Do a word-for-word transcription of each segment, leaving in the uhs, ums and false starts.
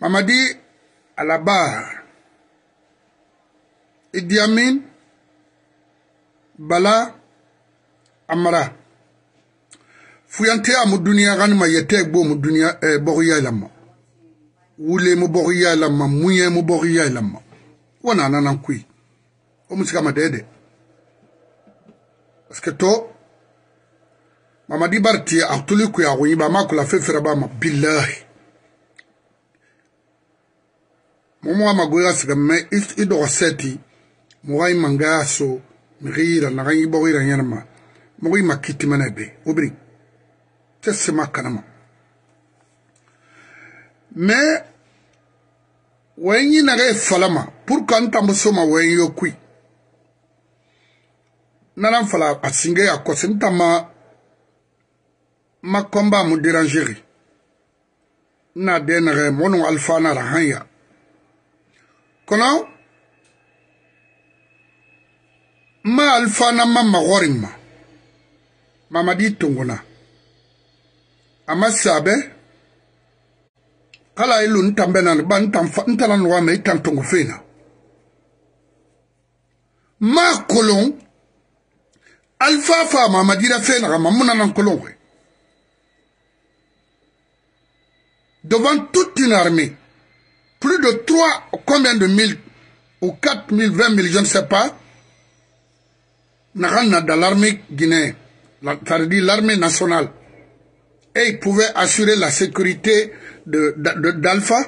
Mamadi à la barre, Idi Amin, Bala, Amara. Fuyante à Moudunia Ranma Yetek Bo Moudunia Boria Lama. Oule Mouboria Lama, Mouye Mouboria Lama. Wana Nanankui. Omusika Madede. Parce que toi, Mamadi Barti, Artulu Kuya, Wibama Kula Feferabama, Billahi. Momo Magoya Sigame, Idoroseti, Mouai Mangaso, Mirira, Narangi Borira Yerma. Moui Makiti Manebe, Obri. C'est ma canama. Mais, Wengi Nare Falama, pour quand Tambosoma Wenyo Kui. Nanan Fala, à Singé à Kosentama, ma combat me dérangerie. Na denere mono alpha na rahanya. Kono, ma alpha na ma magorimma. Mamadi Tungona. Amasabe, kala ilu ntambenan ban tamfa ntalan wa me tantongo fena. Ma kolon alfa fa Mamadi la fena ga mamuna nan kolon we. Devant toute une armée, plus de trois combien de mille ou quatre mille, vingt mille, je ne sais pas, n'a dans l'armée guinéenne, c'est-à-dire l'armée nationale. Et il pouvait assurer la sécurité de, de, de, d'Alpha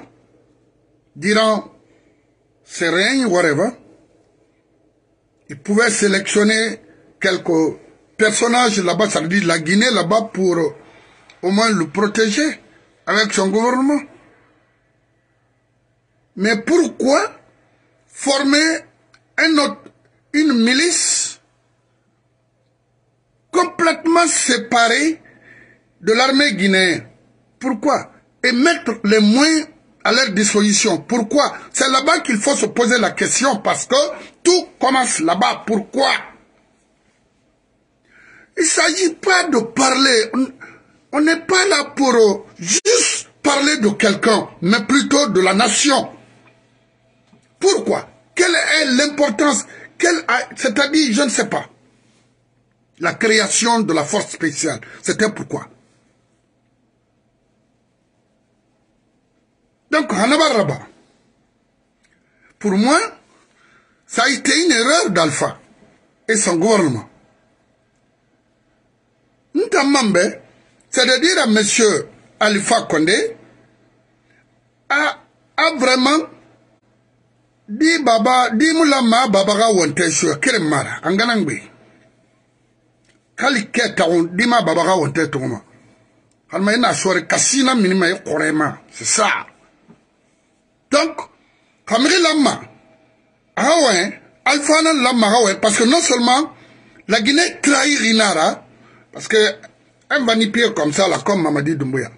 durant ses règnes, whatever. Il pouvait sélectionner quelques personnages là-bas, ça veut dire la Guinée là-bas, pour euh, au moins le protéger avec son gouvernement. Mais pourquoi former un autre, une milice complètement séparée de l'armée guinéenne? Pourquoi? Et mettre les moyens à leur disposition. Pourquoi? C'est là-bas qu'il faut se poser la question, parce que tout commence là-bas. Pourquoi? Il ne s'agit pas de parler. On n'est pas là pour euh, juste parler de quelqu'un, mais plutôt de la nation. Pourquoi? Quelle est l'importance? C'est-à-dire, je ne sais pas. La création de la force spéciale. C'était pourquoi? Donc, pour moi, ça a été une erreur d'Alpha et son gouvernement. C'est-à-dire à M. Alpha Kondé a, a vraiment dit Baba, dit Moulama, Baba, Wanteshu, Keremara, Anganangbi. Kali Keta, dit ma Baba, Wanteshu, Kalmaïna, Soare, Kassina, Minima, Korema, c'est ça. Donc, Kamri Lama, Awen, Alpha Lama, Awen, parce que non seulement la Guinée trahit Rinara, parce que un vanipier comme ça, là, comme Mamadi Doumbouya,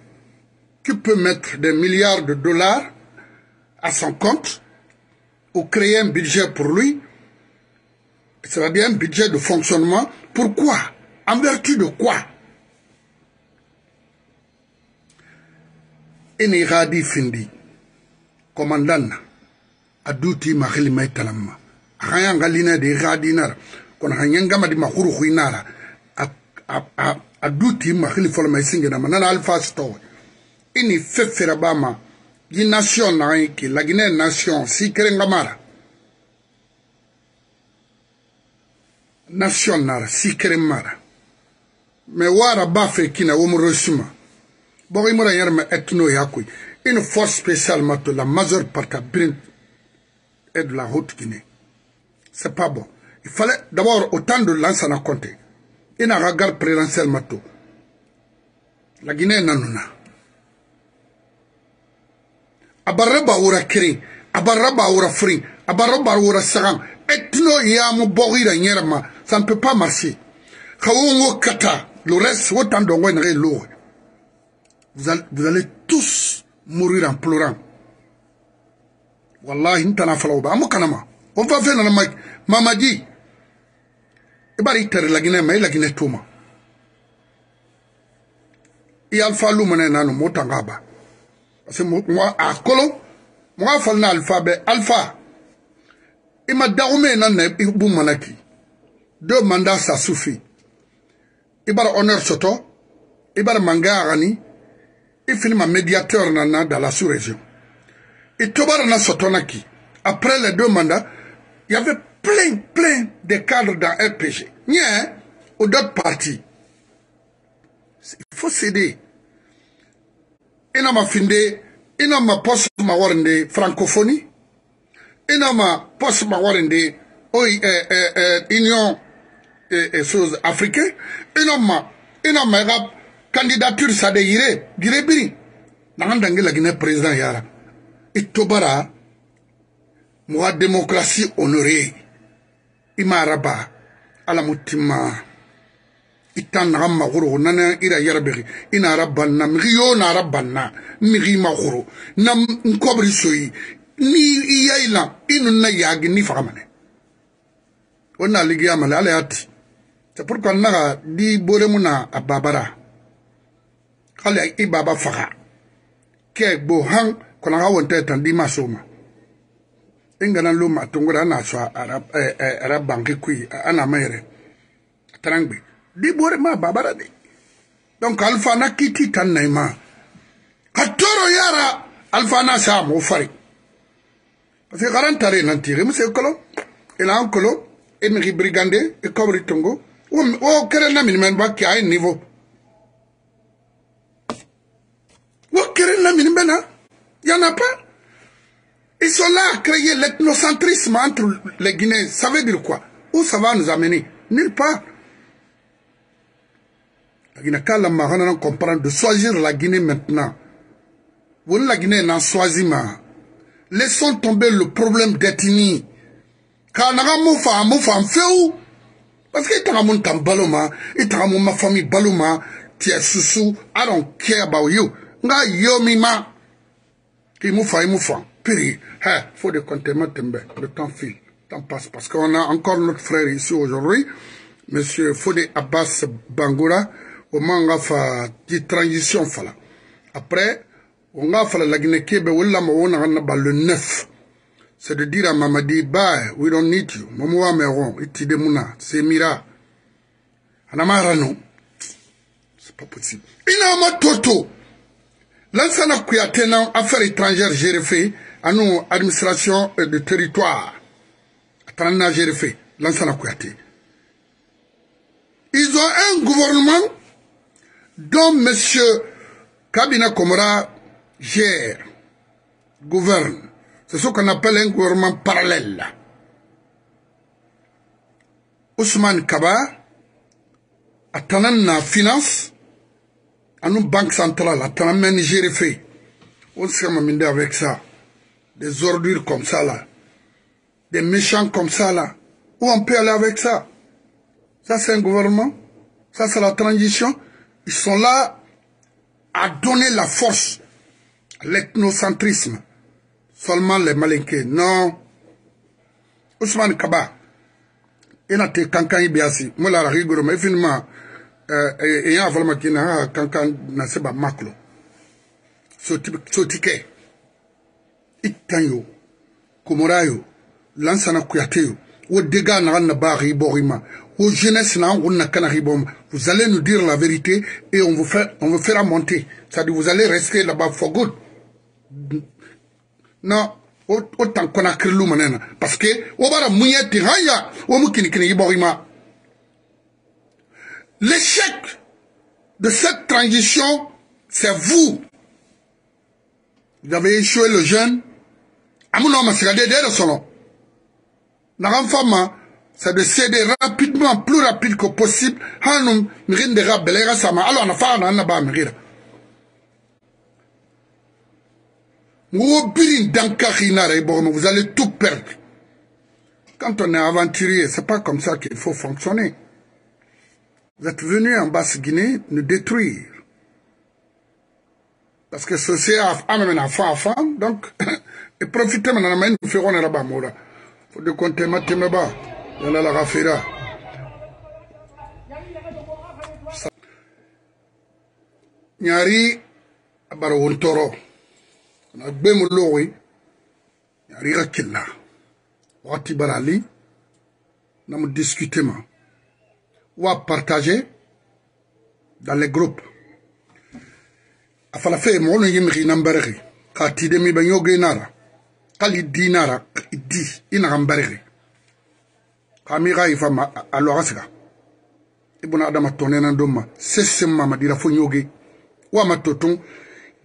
qui peut mettre des milliards de dollars à son compte ou créer un budget pour lui, c'est-à-dire un budget de fonctionnement, pourquoi? En vertu de quoi? Eniradi Findi, commandant, Adouti Mahilimaitalam, Rayangalina de Radinar, Konhangamadi Mahuruinara, à Adouti Mahilifolma Singana, Manana Alpha Store, Ini Feferabama, Gination Naiki, la Guinée Nation, Sikerengamara. Nation Nara, Sikeremara. Mais Wara Bafe Kina, Omurusuma. Borimura Yerma Etno Yakui. Une force spéciale, de la majeure partie est de la haute Guinée. C'est pas bon. Il fallait d'abord autant de Lansana Kouyaté. Il n'a regard présidentiel mato. La Guinée nanuna. Abaraba ora kiri, abaraba ora fri, abaraba ora sagam. Etno yamu borira nyerma. Ça ne peut pas marcher. Kawongo kata. Le reste autant de wengere lourd. Vous allez tous mourir en pleurant. Wallahi, n'tana falaouba. Amokanama. On va faire la Mamadi. Et bien, il la Guinée, mais la Guinée Touma. Et Alpha Lumene Nano Motangaba. Parce que moi, à Colo, moi, je suis alphabet alpha. Il m'a daoumé nan ne boum manaki. Deux mandats, ça suffit. Il m'a honneur soto, il m'a manga arani, il finit médiateur nana dans la sous-région. Il toba na soto naki. Après les deux mandats, il y avait plein, plein de cadres dans R P G. Nien, ou d'autres partis. Il faut céder. Il n'a pas fondé, il n'a pas posé ma warende francophonie, il n'a pas posé ma warende union et choses africaines, il n'a pas la candidature ça de Yire, Girebiri. N'angandangé la Guinée président Yara. Et Tobara, moi démocratie honorée, il m'a rabat à la moutima. Itan ramma guru nana ira yarbiri ina rabbanna mriyo na rabbanna mri ma guru nam nkobri soyi ni yayla inna yagi ni famane onna ligi amale ala yati c'est pourquoi naga di boremuna ababara kale i baba faga ke bo hang ko naga wonte tan di masuma ingana luma tungura na swa arab arab banki kui ana mayre trangbi Diborema babarade. Donc Alpha na kiti tan naima. Katoro yara Alpha na sa mo fari. Parce que garantare nantire monsieur Kolo, il a un Kolo, Emery Brigandé et Kobri Tongo. Oh kere na minimum ba ki a niveau. Oh kere na minimum là, il y en a pas. Ils sont là à créer l'ethnocentrisme entre les Guinéens. Ça veut dire quoi? Où ça va nous amener? Nulle part. Il n'a qu'à la marana comprendre de choisir la Guinée maintenant. Vous la Guinée n'en choisit pas. Laissons tomber le problème d'ethnie. Car n'a pas moufa, moufa en fait où? Parce qu'il t'a mon temps baloma, il t'a mon ma famille baloma, tu es sous-sous, I don't care about you. N'a yomima. Il moufa, il moufa. Puis, hey, faut de contempler tembe. Le temps file, le temps passe. Parce qu'on a encore notre frère ici aujourd'hui, monsieur Fodé Abbas Bangoura. Au moment où on a fait transition, après, on a fait la Guinée-Kébé, on a fait le neuf. C'est de dire à Mamadi, bye, we don't need you. Momo Ameron, Itidemuna, Semira. Anamarano. C'est pas possible. Inama Toto. Lansana Kouyaté, affaires étrangères, j'ai fait, à nous, administration de territoire. Attendant, j'ai fait, Lansana Kouyaté. Ils ont un gouvernement dont M. Kabina Komora gère, gouverne. C'est ce qu'on appelle un gouvernement parallèle. Ousmane Kaba, attendant la finance, à nos banques centrales, attendant même gérer fait. On s'est amendé avec ça. Des ordures comme ça là. Des méchants comme ça là. Où on peut aller avec ça? Ça c'est un gouvernement. Ça c'est la transition. Ils sont là à donner la force à l'ethnocentrisme. Seulement les Malinké. Non. Ousmane Kaba, il a été cancan ibiasi. Moi, la rigolo, mais finalement, il y a vraiment qui n'a cancan n'a pas maclo. Sotiké. Itanyo. Komorayo. Lansana Kouyaté. Ou dégâts n'a pas riborima. Aux jeunesse, vous allez nous dire la vérité et on vous, fait, on vous fera monter. C'est-à-dire vous allez rester là-bas for good. Non, autant qu'on a créé maintenant. Parce que, l'échec de cette transition, c'est vous. Vous avez échoué le jeune. C'est de céder rapidement, plus rapide que possible. Alors on a fait un an de mérite. Vous allez tout perdre. Quand on est aventurier, c'est pas comme ça qu'il faut fonctionner. Vous êtes venus en Basse-Guinée nous détruire. Parce que ceci a amené un enfant à femme, donc, et profitez maintenant, nous ferons un rabat. Il faut de compter maintenant. Yalla la rafira. Nyari abaro wontoro. na gbemu lowi ya riga killa wati barali na mu discuter ma wa partager dans les groupes afala fe mo lo yimri nambarri ka ti demi banyo genara kali dinara di ina gambarri kamira ifa ma aloraska ibuna adama tonena ndoma sessemma madira fonyoge wa matoton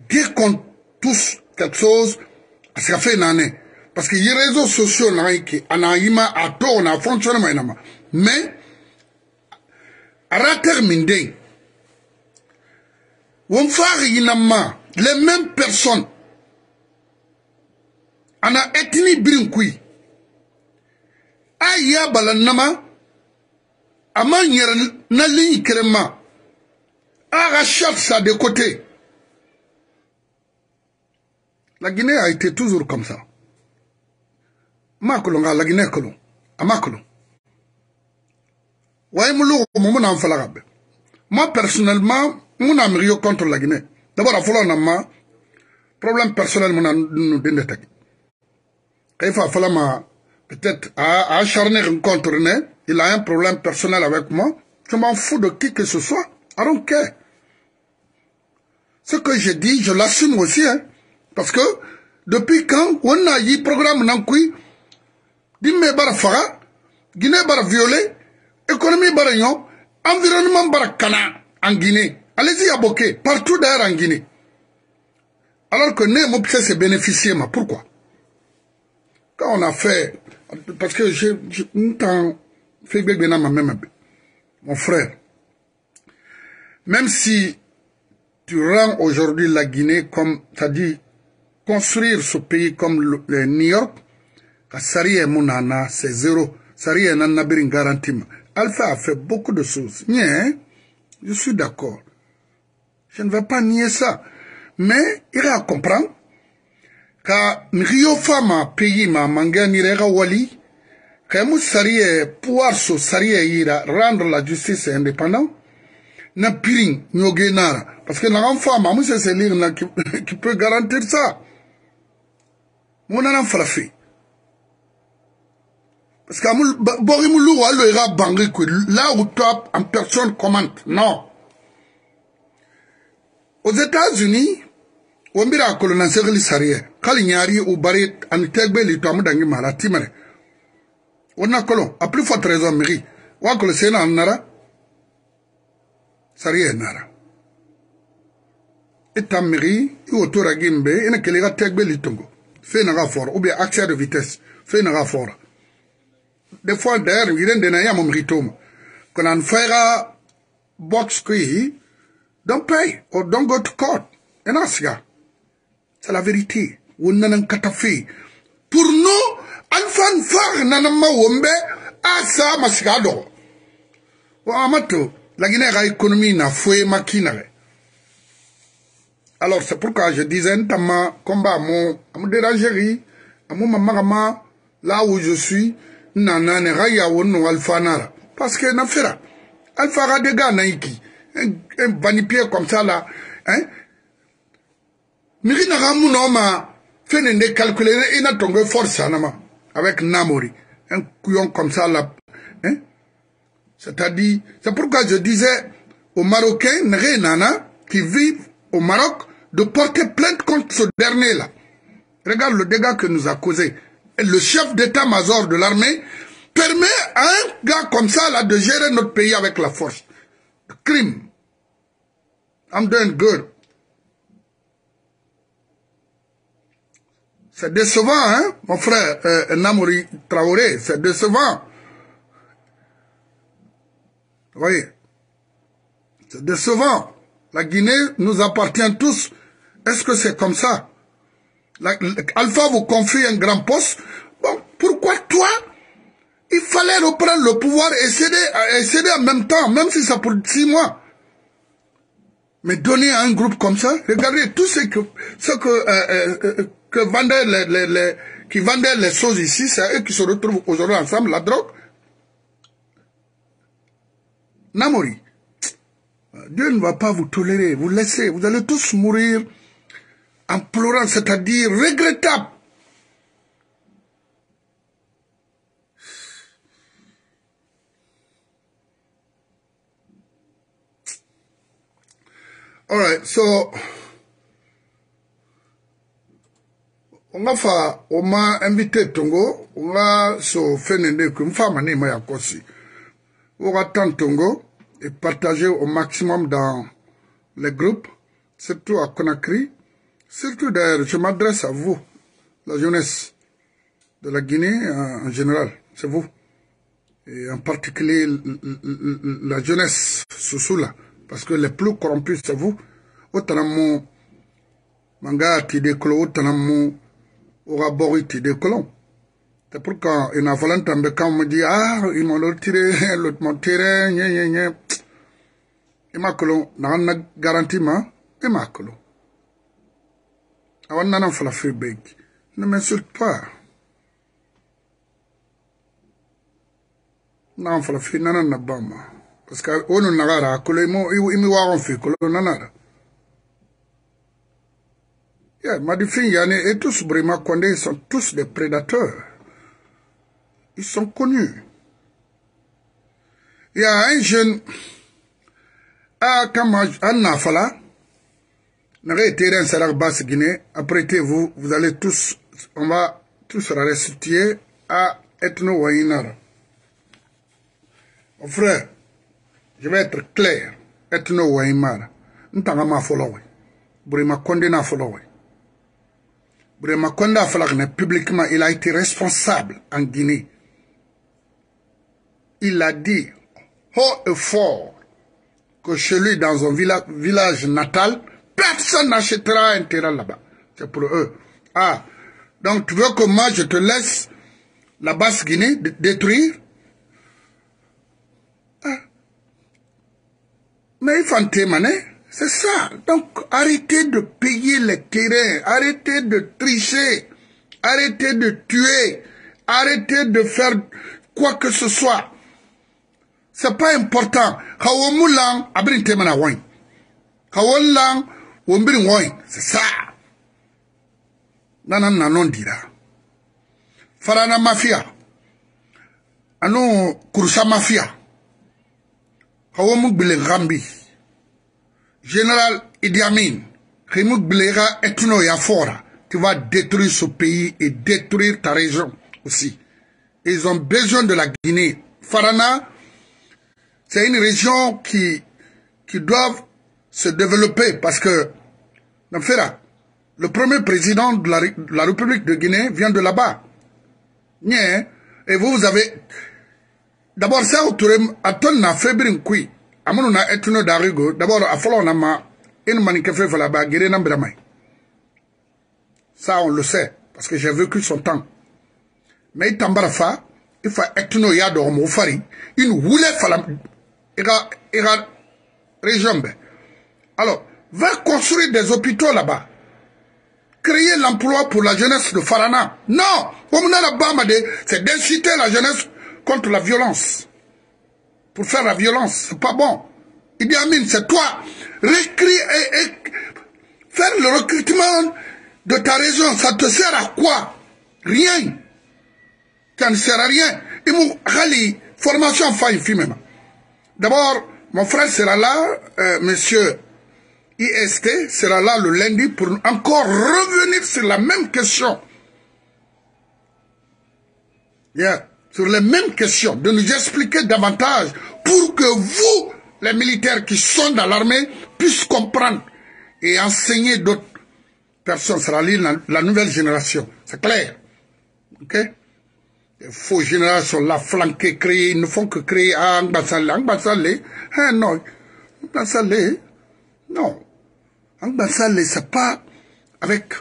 dès qu'on touche quelque chose, ça fait une année. Parce que les réseaux sociaux, on a fonctionné. Mais, à terminer, on fait les mêmes personnes. On a ethnie brinqui. Aya balanama, amanyer nali krema, arachève ça de côté. La Guinée a été toujours comme ça. Makolonga la Guinée kolon, amakolon. Waye mulu mon enfant l'arabe. Moi personnellement, mon amrio contre la Guinée. D'abord à falloir nama problème personnel mon nous dénette. Quand il va falloir ma peut-être à acharner contre né, il a un problème personnel avec moi. Je m'en fous de qui que ce soit. I don't care. Ce que je dis, je l'assume aussi hein. Parce que depuis quand on a eu programme Nankui, Dime bara Fara, Guinée bara violée, économie bara yon, environnement bara Kana en Guinée. Allez-y à Boké, partout d'ailleurs en Guinée. Alors que nous, mon c'est bénéficier, mais pourquoi? Quand on a fait, parce que j'ai mon frère, même si tu rends aujourd'hui la Guinée comme, t'as dit, construire ce pays comme le, le New York, Sari et Mounana, c'est zéro. Sari et Nana Birin garantie. Alpha a fait beaucoup de choses. Nye, je suis d'accord. Je ne vais pas nier ça. Mais, il a à comprendre que Rio Fama pays ma manga nirega wali, que mou Sari et pouvoir so Sari et ira rendre la justice indépendante, na Birin, Nyogenara. Parce que la femme, c'est celle-là qui peut garantir ça. Mon enfant fera fait. Parce que là où toi, en personne, commente. Non. Aux États-Unis, on mira à colonel Sergli Sarrier. Quand il y a eu au barré, en Tegbe, il y a eu à Timere. On a colon. À plus forte raison, Miri. On a colonel Sénat en Nara. Sarrier Nara. Et ta mairie, il autour à Gimbe, il y a quelqu'un qui a été litongo. Fait un rapport, ou bien accès de vitesse, fait un rapport. Des fois, d'ailleurs, il y a des gens qui ont qu'on a fait un box qui, don't pay, or don't go to court. Et non, c'est la vérité. On a un catafé. Pour nous, Alpha Nfar, Nanama Wombe, Asa Masigado. Ou Amato, la Guinée a économie, n'a foué maquinale. Alors c'est pourquoi je disais notamment combat à mon à mon dérangérie, à mon maman, là où je suis, nanane raya wono alfanara. Parce que n'affaire, alfara des gars naiki, un banipier comme ça là, hein? Mirina Ramounoma fait ne calculer et n'a tombé force anama avec Namori, un couillon comme ça là, hein? C'est-à-dire, c'est pourquoi je disais aux Marocains, nana qui vivent au Maroc, de porter plainte contre ce dernier-là. Regarde le dégât que nous a causé. Et le chef d'état-major de l'armée permet à un gars comme ça là de gérer notre pays avec la force. Le crime. I'm doing good. C'est décevant, hein, mon frère euh, Namori Traoré, c'est décevant. Vous voyez, c'est décevant. La Guinée nous appartient tous. Est-ce que c'est comme ça? La, la, Alpha vous confie un grand poste. Bon, pourquoi toi? Il fallait reprendre le pouvoir et céder, et céder en même temps, même si ça pour six mois. Mais donner à un groupe comme ça, regardez tout ce que, ce que, euh, euh, que vendaient les, les, les, qui vendaient les choses ici, c'est eux qui se retrouvent aujourd'hui ensemble, la drogue. Namori. Dieu ne va pas vous tolérer, vous laissez, vous allez tous mourir implorant, c'est-à-dire regrettable. All right, so on a fait, on m'a invité Tongo, on a so F N D C comme femme année Maya Kossi. On attend Tongo et partager au maximum dans les groupes, surtout à Conakry, surtout d'ailleurs. Je m'adresse à vous, la jeunesse de la Guinée en général, c'est vous, et en particulier la jeunesse Sousoula. Parce que les plus corrompus, c'est vous. Autrement, manga tide kolo, autrement, orabori tide kolo. C'est pourquoi, en avalant un quand on me dit, ah, ils m'ont retiré, l'autre m'ont tiré, gna gna gna. Et ma kolo, n'a pas garanti, ma, et ma kolo. Avant n'en fait la fibeg. Ne m'insulte pas. N'en fait la fibeg, n'en n'a pas, ma. Parce qu'on n'a pas de problème. Madifin, Yane et tous Ibrahima Kondé sont tous des prédateurs. Ils sont connus. Il y a un jeune à Nafala, retirez un salaire basse Guinée. Apprêtez-vous, vous allez tous, on va tous restituer à Ethno-Wainara. Mon frère, je vais être clair. Ethno Waimara. N'tangama followe. Ibrahima Kondé n'a followe. Ibrahima Kondé a followe. Publiquement, il a été responsable en Guinée. Il a dit haut et fort que chez lui, dans son village, village natal, personne n'achètera un terrain là-bas. C'est pour eux. Ah, donc tu veux que moi je te laisse la basse Guinée détruire? Mais il faut mané, c'est ça. Donc, arrêtez de payer les terrains, arrêtez de tricher, arrêtez de tuer, arrêtez de faire quoi que ce soit. C'est pas important. C'est ça. Non, non, non, non, dira. Farana mafia. Anon, Kursa mafia. Général Idi Amin, tu vas détruire ce pays et détruire ta région aussi. Ils ont besoin de la Guinée. Farana, c'est une région qui, qui doit se développer parce que le premier président de la, de la République de Guinée vient de là-bas. Et vous, vous avez... D'abord, ça, on a fait un coup. On a fait un coup. D'abord, on a fait un coup. Ça, on le sait, parce que j'ai vécu son temps. Mais il t'embarfa, il faut être un yard au fari. Il voulait faire un régime. Alors, va construire des hôpitaux là-bas. Créer l'emploi pour la jeunesse de Farana. Non! On a là-bas, c'est d'inciter la jeunesse contre la violence, pour faire la violence, c'est pas bon. Idi Amin, c'est toi, récris et, et faire le recrutement de ta région, ça te sert à quoi? Rien. Ça ne sert à rien. Et mon Khali, formation faille, même. D'abord, mon frère sera là, euh, monsieur I S T sera là le lundi pour encore revenir sur la même question. Yeah. Sur les mêmes questions, de nous expliquer davantage pour que vous, les militaires qui sont dans l'armée, puissent comprendre et enseigner d'autres personnes. Ça sera la, la nouvelle génération, c'est clair. Ok? Les faux générations, la flanquée, créée, ils ne font que créer à Angbasalé. Angbasalé, hein, non. Angbasalé, non. Angbasalé, c'est pas avec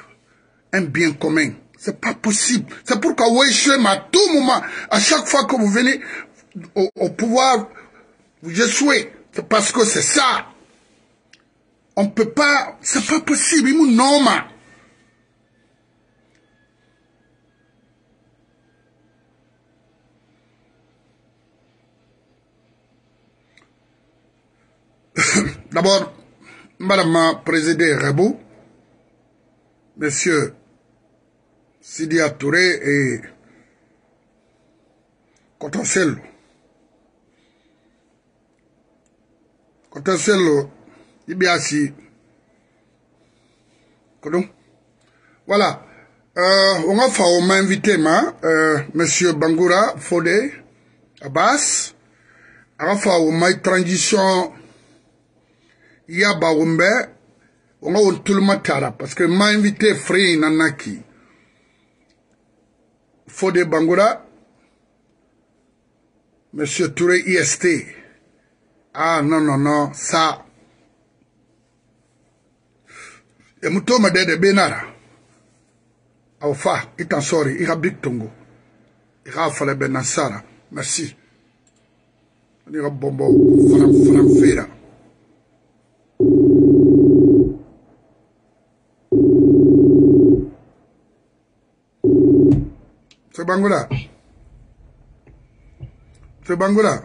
un bien commun. C'est pas possible. C'est pourquoi Weshem, à tout moment, à chaque fois que vous venez au, au pouvoir, je souhaite. C'est parce que c'est ça. On peut pas. C'est pas possible. Il nous nomme. D'abord, Madame a présidé Rebou. Monsieur Sidya Touré et Cellou. Cellou, il est assis. Voilà. Euh, on va faire un invité, ma, euh, monsieur Bangoura, Fodé, Abbas. On va faire une transition. Il y a Baoumbe. On va tout le monde parce que m'a invité Free Nanaki. Fodé Bangoura. Monsieur Touré I S T. Ah non, non, non, ça. Et mouton m'a dit de Benara. Aoufa, il t'en sort, il a big tongo. Il a fallu Benassara. Merci. Il a bombo, fram, fram, fera. C'est Bangoura. C'est Bangoura.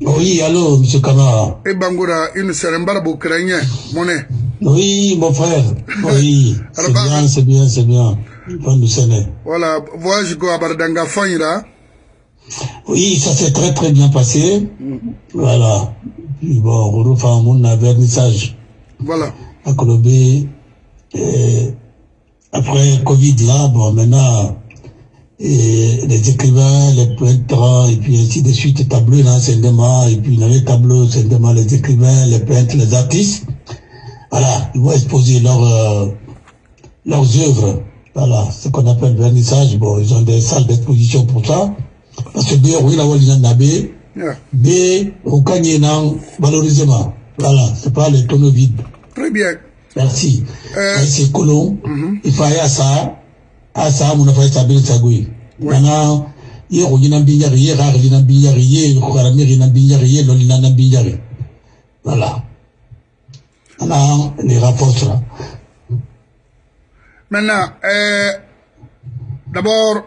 Oui, allô, M. Camara. Et Bangoura, il ne serait pas ukrainien, mon est. Oui, mon frère. Oui. C'est bien, c'est bien, c'est bien. Voilà, voyage go à Bardanga Fanyra. Oui, ça s'est très très bien passé. Voilà. Puis bon, on refait un monde à vernissage. Voilà. À Colobé. Après Covid là, bon, maintenant. Et les écrivains, les peintres, et puis ainsi de suite, tableaux dans Saint-Demas, et puis dans les tableaux Saint-Demas, les écrivains, les peintres, les artistes, voilà, ils vont exposer leur, euh, leurs œuvres, voilà, ce qu'on appelle vernissage, bon, ils ont des salles d'exposition pour ça, parce que B, oui, la Wallinanabé, B, on gagne dans valorisement, voilà, c'est pas les tonneaux vides. Très bien. Merci. Euh... C'est colon, mm-hmm. Il fallait ça. Ah ça, mon frère Sabine Sagoui. Maintenant, il y a un billard, il y a un billard, il y a un billard, il y a un billard. Voilà. Maintenant, les rapports là. Maintenant, euh, d'abord,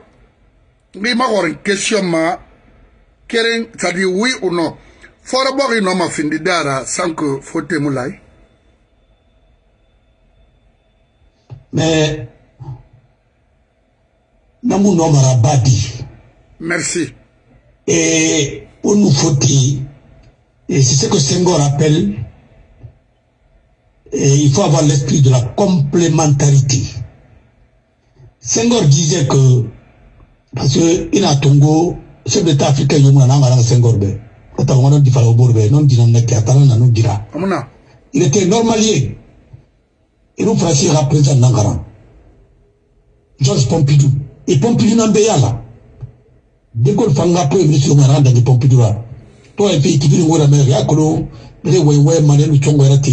il y a une question, ça dit oui ou non. Il faut d'abord une homme à fin de dara sans que Fodé Moulay. Mais... Namu no marabadi. Merci. Et on nous faut dire, et c'est ce que Senghor appelle, et il faut avoir l'esprit de la complémentarité. Senghor disait que, parce que il a Tongo, chef d'État africain, il y a un homme à Senghor, il était normalier. Et nous, Français, représente Nangara. Georges Pompidou. Et Pompidou n'a pas là. Dès qu'on fait un peu de temps, on a des Pompidou là. Toi, il fait qu'il y a des gens qui ont des gens qui ont des gens qui ont des gens.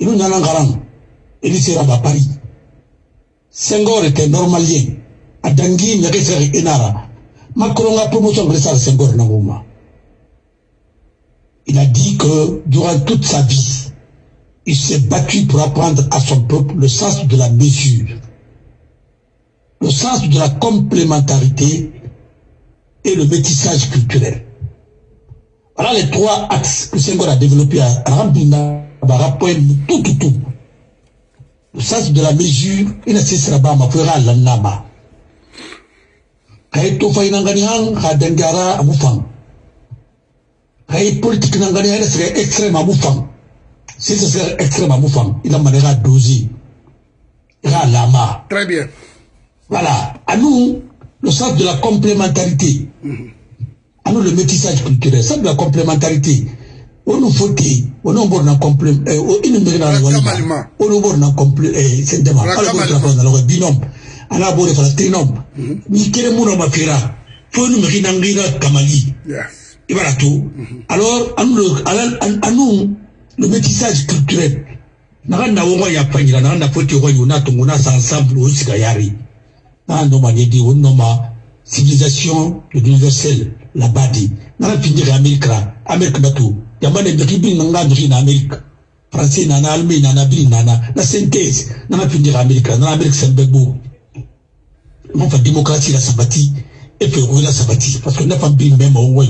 Il y a un garant. Il y a à Paris. Senghor était normalien. À Dangui, il y a des gens qui Macron a promotion de Senghor dans le moment. Il a dit que durant toute sa vie, il s'est battu pour apprendre à son peuple le sens de la mesure. Le sens de la complémentarité et le métissage culturel. Voilà les trois axes que Senghor a développés à Rambina, Barapoen, tout, tout, tout. Le sens de la mesure, il ne cessera pas, ma frère, l'annama. Kaito Fainanganian, Kadengara, Amoufang. Kaito politique Nanganian, serait extrême Amoufang. Si ce serait extrême Amoufang, il en manera dosi. Il a l'ama. Très bien. Voilà, à nous, le sens de la complémentarité. À nous, le métissage culturel, le sens de la complémentarité. On nous faut on nous bon complément, on nous met dans le complément, on nous bon complément, c'est demain. Alors, le binôme, on a beau le faire trinôme. Ni quel mot on m'appellera, faut nous mettre dans le Kamali. Et voilà tout. Alors, à nous, le métissage culturel, on a un roi à Paris, on a un apôtre roi, on a un ensemble au Sikayari. Non, on a dit, on a civilisation universelle, la badi. On a fini l'Amérique, l'Amérique bateau. Il y a des gens qui ont fait l'Amérique. Français, nana, Allemagne, nana, Brin, nana. La synthèse, on a fini l'Amérique, on a l'Amérique, c'est un bébou. On fait démocratie, la sabati, et puis on a la sabati. Parce qu'on a fait un brin même au way.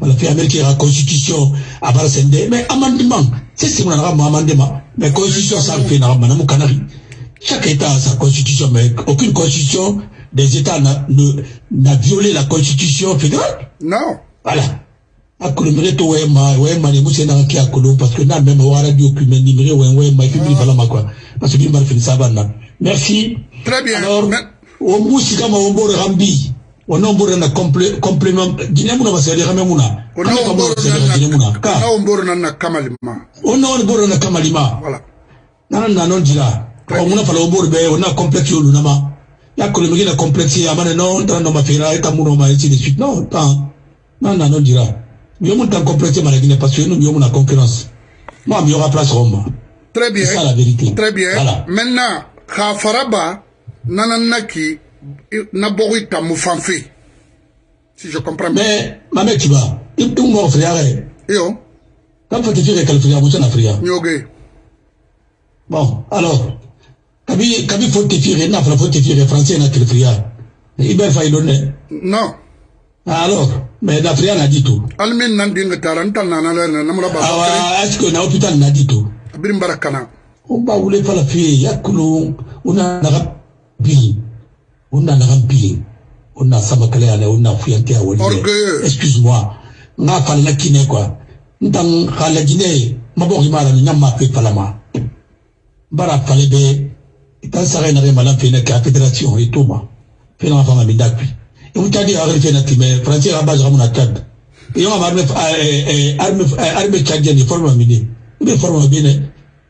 Voilà, tu as mis la constitution à Balsendé, mais amendement, c'est si on a un amendement, mais constitution, ça fait un canari. Chaque État a sa constitution, mais aucune constitution des États n'a violé la constitution fédérale. Non. Voilà. A Colombie, toi, ma, ouais, ma, les mousses n'ont qu'à Colomb, parce que n'a même pas radio qui m'a dit, ouais, ouais, ma, qui m'a dit, quoi. Parce que lui m'a fait ça, banane. Merci. Très bien. Alors, on mousse, comme on boit Rambi. On a un bon complément. Dinamuna va se dire à Mamuna. On a un bon complément. On a un bon complément. Voilà. Non, non, non, dira. On a fait un bon complément. On a un complexe. Il y a Colombie, la complexe. Il y a un non, dans ma ferra, et Tamouroma, et ainsi de suite. Non, non, non, non, dira. Il y a un complexe, Maragine, parce que nous, nous avons la concurrence. Moi, il y aura place Rome. Très bien. C'est ça la vérité. Très bien. Voilà. Maintenant, Khafaraba, Nananaki, Naborita Moufanfi. Si je comprends bien. Mais, ma mère, tu vas. Il y a un frère. Et on quand vous te dire quel frère, vous êtes un frère. Bon, alors, quand il faut te dire, il faut te dire, français, il y a quel frère. Il va falloir donner. Non. Alors, mais la frère n'a dit tout. Almin Nanding Taranta Nana Namaba. Ah, est-ce que l'hôpital n'a dit tout? Brimbarakana. On va vous faire la fille, Yakulon, on a rampillé. On a rampillé. On a Samakalé, on a fouillanté à Wally. Excuse-moi. On a fait la Guinée, quoi. On a fait la Guinée. Maborima, on a fait Palama. Bara Falébé, et quand ça n'a rien à faire, la fédération et tout, fait l'enfant à Midakui. Et vous avez dit, arrêtez la Timé, Français Rabat Ramona Tchad. Et on va armer Tchadien, il forme un mini. Il forme un mini.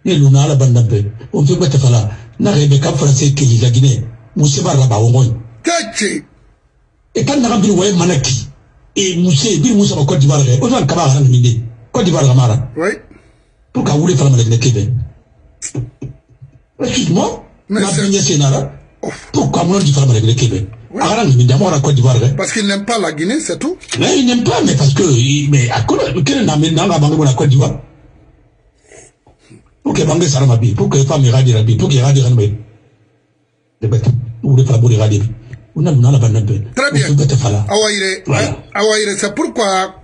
Il y a la bande de on fait mettre là. N'a Rebecca Français qui est la Guinée. Mousseba Rabat au moins. Et quand on a vu Manaki, et Moussé, Bill Moussa au Côte d'Ivoire, on va en Kabara mini. Côte d'Ivoire Ramara. Oui. Pourquoi vous voulez faire le Québec? Excuse-moi, la Guinée Sénara. Pourquoi on dit faire le Québec? Parce qu'il n'aime pas la Guinée, c'est tout. Mais il n'aime pas, mais parce que. Mais à quoi il n'a pas la Côte d'Ivoire? Pour que les banques s'arrêtent, pour que les femmes irradient la vie, pour qu'ils irradient la vie. Les bêtes, ou les femmes irradient la vie. On a une autre banane. Très bien. C'est pourquoi.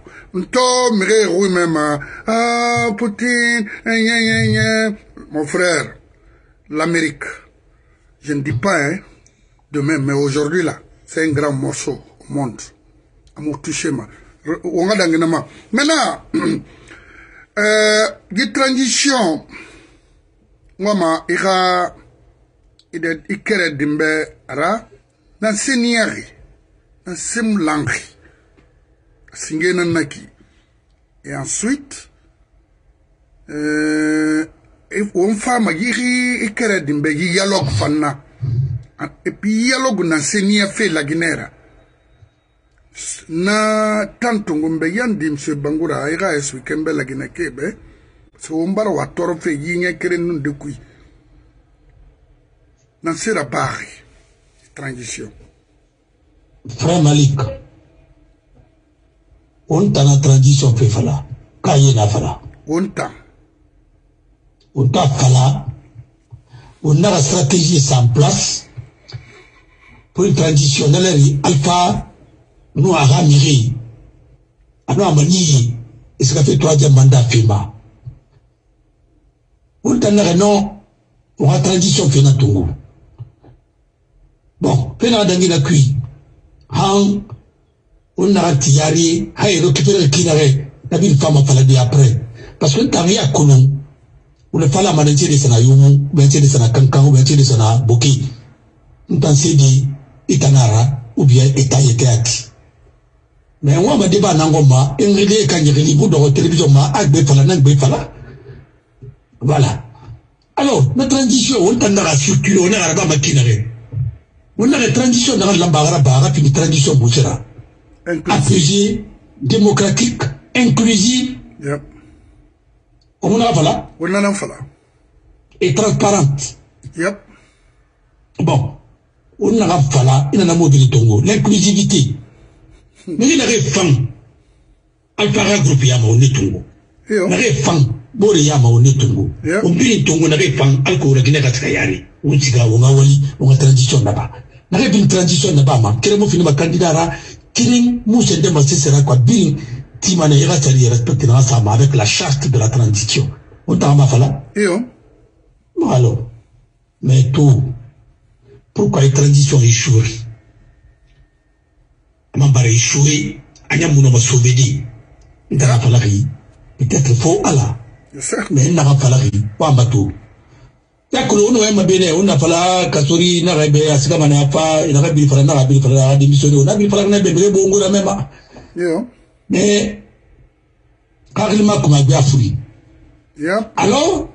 Ah, Poutine, mon frère, l'Amérique. Je ne dis pas, hein. Demain, mais aujourd'hui là, c'est un grand morceau au monde. À mon toucher, ma. Maintenant, euh, des transitions. Moi, ma, il y a, il y a, il y a, il y a, il y a, il y a, et ensuite, euh, on fait, ma, il y a, il y a, et puis dialogue n'a signé fait la Guinée. Na tanto ngombeyan dim se Bangoura aira es weekend la Guinée kebe. So umbaro watoro fe yinga kerenun de kui. Nan sera barre transition. Frère Malik. On ta na transition fe fala. Kaye na fala. On ta. On ta fala. On a la stratégie en place. Pour une transition, Alpha, nous a ramiré, nous a manié, et ce qu'a fait troisième mandat F E M A. Pour le temps, non, on a transition F E N A Tongo. Bon, F E N A Dangi la cuit, Han, on a tiré, a récupéré le kinare, la ville femme a fallu après. Parce que t'as rien à connaître, on le fait la maladie de Sanayoum, maladie de Sanakankan, maladie de Sanaboki. On pensait dit, Itanara ou bien Etayekati. Mais on m'a débat Nangoma, et on a dit qu'il y a dans la télévision, voilà. Alors, la transition, on a la structure, on a la machinerie. On a la transition dans la barabara, puis une transition boussera. Apaisée, démocratique, inclusive. Yep. On a voilà. On a voilà. Et transparente. Yep. Bon. On n'a pas fallu, il en a modéré Tongo, l'inclusivité. Mais il n'a pas fallu, Alpha Group Yama on est Tongo. Il n'a pas fallu, Bore Yama on est Tongo. On peut Tongo n'a pas fallu, Alcool Guinée Katayari. On s'y va, on a Wali, on a transition là-bas. N'a pas une transition là-bas, ma. Quel est mon film à candidat? Killing, Moussendem, c'est quoi? Bill, Timanera Tchali respectera ça avec la charte de la transition. Autant ma fala. Et on. Bon alors. Mais tout. Pourquoi les transitions échouent? Mambare échoué. Agnamouna m'a sauvé dit. Il a fallu. Peut-être faux Allah. Mais il n'a pas fallu. Wambatou. Yakolo no ema bene ona fala kasori na rebe asika mana pa ina ka bilifala na bilifala de misori na bilifala na bebe bongo na mema yo mais carrément comme bien furi yep alors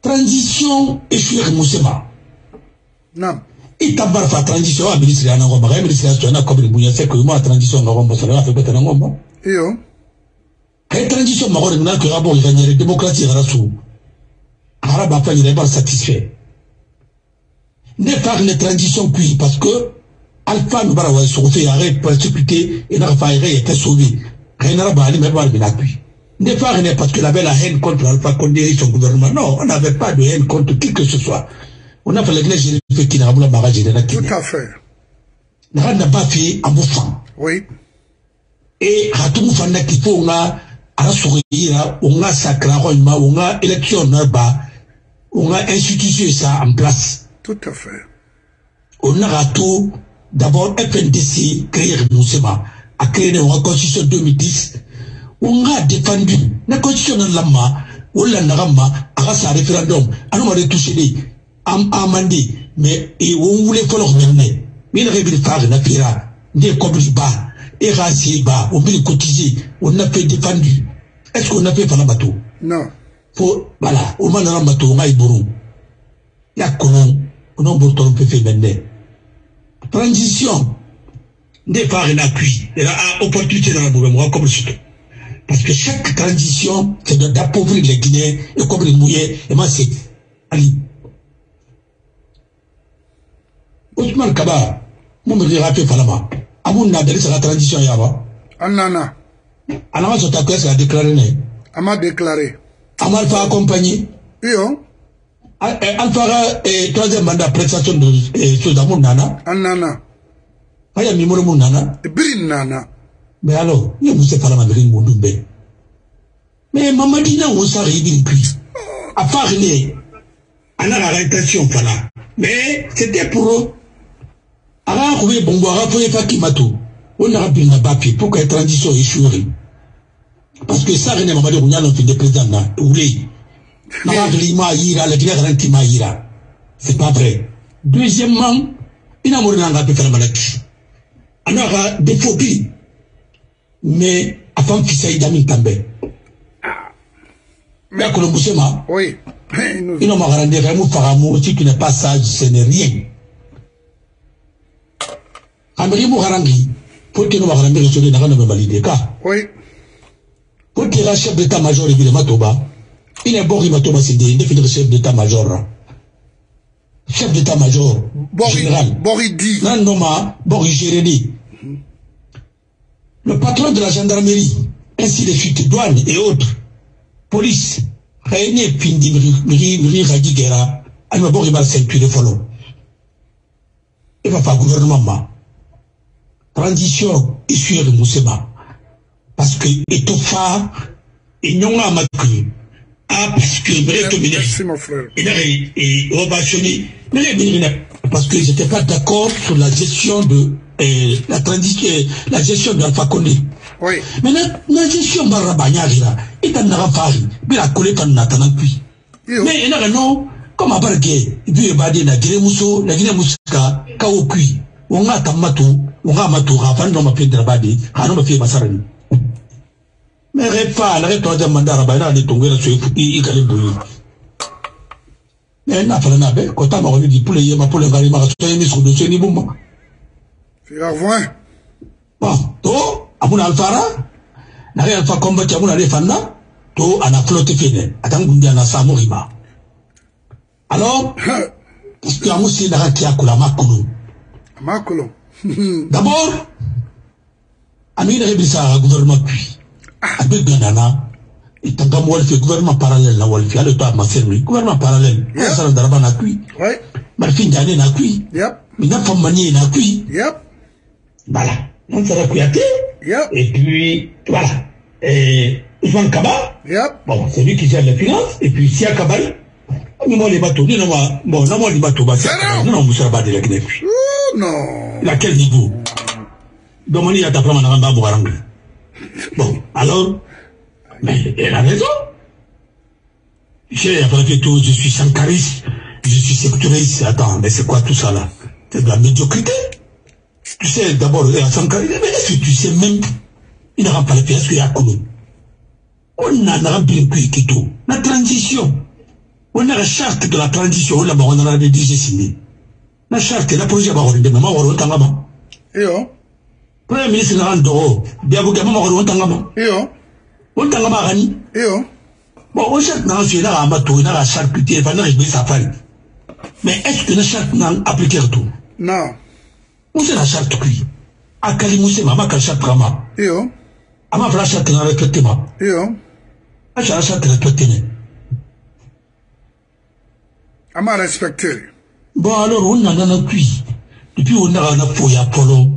transition et sur Mousseba non et tabar fa transition a bilisira na ngomba ka bilisira so na ko bilunya se ko ma transition na ngomba so na fa beta na ngomba yo et transition ma gore na ko abo gagner démocratie rasu Arabe après il est pas satisfait. Ne parle de transition puis parce que Alpha nous va avoir sauvé, arrêt persécuté et n'a pas été sauvé. Rien n'a pas allé même pas l'appui. Ne parle parce qu'il avait la haine contre Alpha Kondé et son gouvernement. Non, on n'avait pas de haine contre qui que ce soit. On a fait l'église qui n'a pas voulu marrer. Tout à fait. N'a pas fait un bouffant. Oui. Et à tout le qu'il faut on a à la souris on a sacré on a élection bas. On a institué ça en place. Tout à fait. On a tout d'abord F N D C créé Mousseba, a créé la constitution deux mille dix. On a défendu la constitution de l'Amma, on l'a n'arama, à sa référendum, à nous aller toucher, à amender, mais on voulait falloir mener. Mais il rêve de faire la fira, des complices bas, et raciers bas, on peut cotiser, on a fait défendu. Est-ce qu'on a fait par la bateau? Non. Pour, voilà, au moment où on a eu Bourou, il y a comment on a beaucoup de fait maintenant. Transition, départ et la cuit, il y a opportunité dans le mouvement, comme le parce que chaque transition, c'est d'appauvrir les Guinéens, et comme les mouillés, et moi c'est Ali. Ousmane Kaba, moi je me rappelle par là-bas, à mon avis, c'est la transition, il y a là-bas. Ah non, non. Alors, je t'appelle, c'est la déclarer. Elle m'a déclaré. Amalfa accompagné. Oui. Alpha et troisième mandat prestation de Soudamou Nana. Anana. Aya Mimorou Nana. Brin Nana. Mais alors, il vous sépare ma brin Moudoubé. Mais Mamadina ou ça arrive plus. À part les. On a la rétention, voilà. Mais c'était pour eux. Alors, vous bon, vous avez fait qui m'a tout. On a rappelé un papier pour que la transition échoue. Parce que ça, René Mamadi, on a l'enfant de président, oui. C'est pas vrai. Deuxièmement, il y a un peu de malade. Alors, des phobies. Mais, avant qu'il s'aille d'Amin També. Mais, quand on bouge, oui. Il n'a pas rendu vraiment par amour, si tu n'es pas sage, ce n'est rien. Amri Mouharangi, pour que nous avons rendu le soleil, nous avons validé. Oui. Pour qu'il y ait un chef d'état-major, évidemment, Toba, il est bon, il va tomber, c'est définir chef d'état-major. Chef d'état-major, général. Boridi. Non, non, ma, Boridi. Le patron de la gendarmerie, ainsi de suite, douane et autres, police, Réné Pindi, Mri Ragi Guerra, elle va bon, il va s'intuer follow. Il va faire gouvernement, transition, issue de Mousseba. Parce que et tout ça, ils n'ont pas maquillé. Ah, parce que merci mon frère. Et rebâchonné. Parce qu'ils n'étaient pas d'accord sur la gestion de euh, la transition, la gestion de l'Alpha Kondé. Oui. Mais la, la gestion de l'Alpha Kondé, il y a un rafale, il y a un collègue qui n'a pas d'appui. Mais il y a un nom, comme à Bargué, il y a un Guinée-Mousso, la Guinée-Moussa, Kaokui, on a Tamato, on a Mato, Rafan, on a fait de la Badé, on a fait Massarani. Mais repas, le troisième mandat, il a été tombé sur il a été bouillé. Mais il a fallu un quand on m'a revu pour les yémas, pour les varimars, il a mis sur le dossier, il a mis. Tu vas voir. Bon, toi, à mon alphara, n'a rien fait combattre à mon alphana, toi, on a flotté fini. Attends, on dit à la Samorima. Alors, parce qu'il y a aussi la Ratiakoula, Makolo. Makolo. D'abord, Amine Rébrissa a gouvernement puis. Avec Ganana, il t'a fait gouvernement parallèle, la Wolfi, le temps à ma série, gouvernement parallèle, il y a un d'Arban à cuit, Marfin d'Anne à cuit, il y a un femme manier à cuit, voilà, on s'est raccouillé, Yep. Et puis, voilà. Et Ousmane Kaba, yep. Bon, c'est lui qui gère les finances. Et puis, Sia Kaba, nous, les bateaux, nous, bon, nous, les bateaux, nous, nous, nous, de la Guinée. Non. Il a quel niveau? Donc, il y a d'apprendre à la Bouarang. Bon, alors, mais elle a raison. J'ai appris tout, je suis sankariste, je suis sectoriste. Attends, mais c'est quoi tout ça là? C'est de la médiocrité. Tu sais, d'abord, il y a sankariste, mais est-ce que tu sais même, il n'a pas la pièce qu'il y a Koulou. On a rempli le qui tout. La transition. On a la charte de la transition, là-bas, on a déjà signé. La charte, la projet, on a dit, maman, on a dit, maman. Et on Premier ministre, on a dit, maman, on a dit, maman. Et on On t'a dit, maman, Et on Bon, on charte dans ce là, on a charcuté, on a joué sa faille. Mais est-ce que la charte n'a appliqué tout? Non. On sait la charte qui A Kalimoussé, maman, quand la charte rama. Et on Avant la charte n'a respecté ma. Et on La charte respecté. Ama respecté. Bon, alors, on a un cuit. Depuis, on a un fouille à Polo.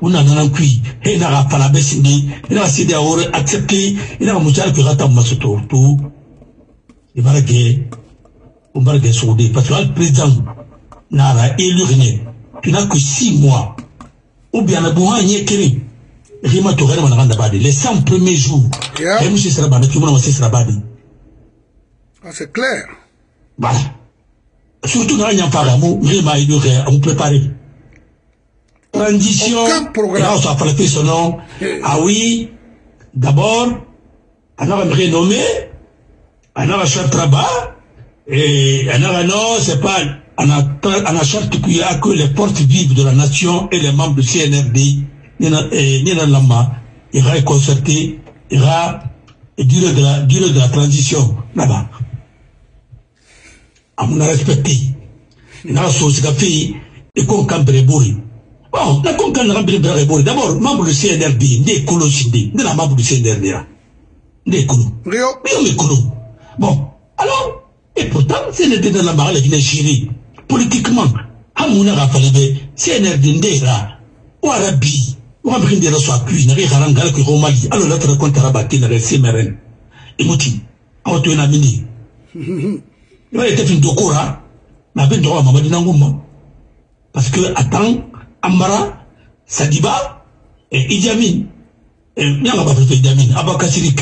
On a un cuit. Et on a pas la baisse. Et on a cédé à accepter. Et on a moussé à la massoto. Et on a gagné. On a gagné. Parce que le président n'a élu rien. Tu n'as que six mois. Ou bien, on a besoin de rien. Rima Touré, on a rendu à les cent premiers jours. Et M. Sarabadi, tout le monde a Sarabadi. C'est clair. Voilà. Surtout dans l'Ignanfaramo, vraiment, il devrait nous préparer. Transition, là, on s'en frappé son nom. Ah oui, d'abord, on a renommé, on a acheté là-bas, et on a non, c'est pas, on a acheté qu'il y a que les portes vives de la nation et les membres du C N R D, ni dans l'Ama, il va concerter, il va durer de la transition là-bas. On a respecté. On a respecté et qu'on a brébori. Bon, on a brébori. D'abord, membre du C N R D, des coulons, de la membre du C N R D. Des coulons. Mais on est coulons. Bon, alors, et pourtant, c'est le dénonce de la marée qui est chérie. Politiquement, on a rappelé C N R D, Ndera, ou Arabi, ou Abrin de la Soapuy, Nari Harangal, qui est au Mali. Alors, l'autre raconte Rabaté, Nari Semerel. Et Mouti, on te l'a mené. Il était fin de Kora, mais avec droit à Mamadi Nangouma. Parce que, attends, Amara, Sadiba, et Idi Amin. Et il n'y a pas de Idi Amin, Abba Kassirik.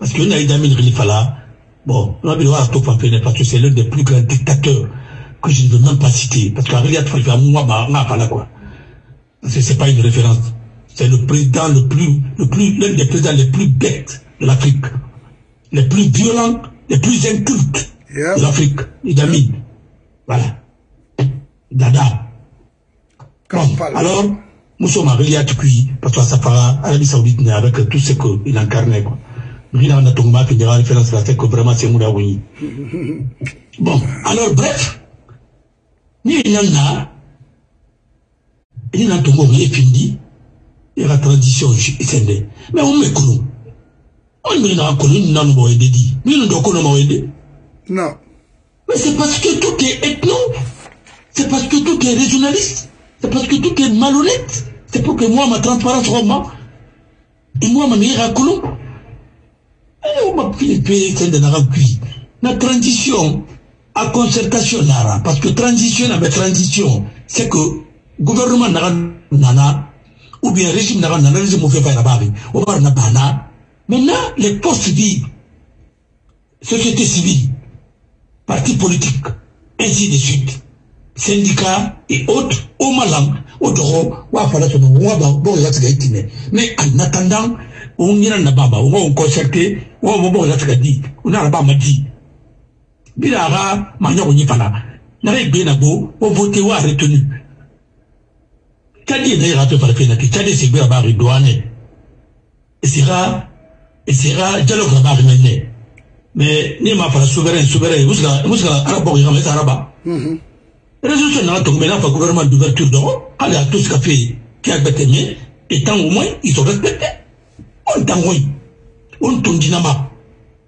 Parce que, il y a Idi Amin Rilifala. Bon, on a vu le Rasto Pampéné, parce que c'est l'un des plus grands dictateurs que je ne veux même pas citer. Parce qu'en réalité, il y a un peu de quoi. Parce que ce n'est pas une référence. C'est le président le plus, le plus, l'un des présidents les plus bêtes de l'Afrique. Les plus violents, les plus incultes. Yep. L'Afrique, Idamine. Voilà. Dada. Bon, alors, nous sommes arrivés à Tukui, parce que ça fera Arabie Saoudite, avec tout ce qu'il incarnait. Il a un atongma qui dira référence à la tête que vraiment c'est Mouraoui. Bon, alors, bref. Il y en a. Il y en a tout le monde, et puis il dit, il y a la tradition, mais on me connaît. On me l'a connu, nous n'avons pas aidé. Nous n'avons pas aidé. Non. Mais c'est parce que tout est ethno, c'est parce que tout est régionaliste, c'est parce que tout est malhonnête, c'est pour que moi, ma transparence roman, et moi, ma meilleure à Colomb, et on m'a pris celle de Narabui. La transition à concertation, Nara, parce que transition avec transition, c'est que gouvernement Nana, ou bien régime Nara, Nana, régime au Féfaï Rabari, au Barnabana, maintenant, les postes vides, société civile, partis politiques, ainsi de suite, syndicats et autres, au Malam, au Doro, ou à Falaton, ou à Borazatine. Mais en attendant, on ira en Baba, on va concerter, on va Borazatine, on a la Bama dit. Bilara, Magna Onipala, Narek Benabo, on voter ou à retenue. Tadi d'ailleurs à te faire pénalité, Tadi c'est Bérabari douane. Et c'est rare, et c'est rare, dialogue à Bari maintenant. Mais ni ma fara souverain souverain muska muska arabo qui ramène araba résolution n'a donc mais là le gouvernement d'ouverture d'or allez à tous café qui a bétenu et tant au moins ils sont respectés on t'envoie on tourne dinama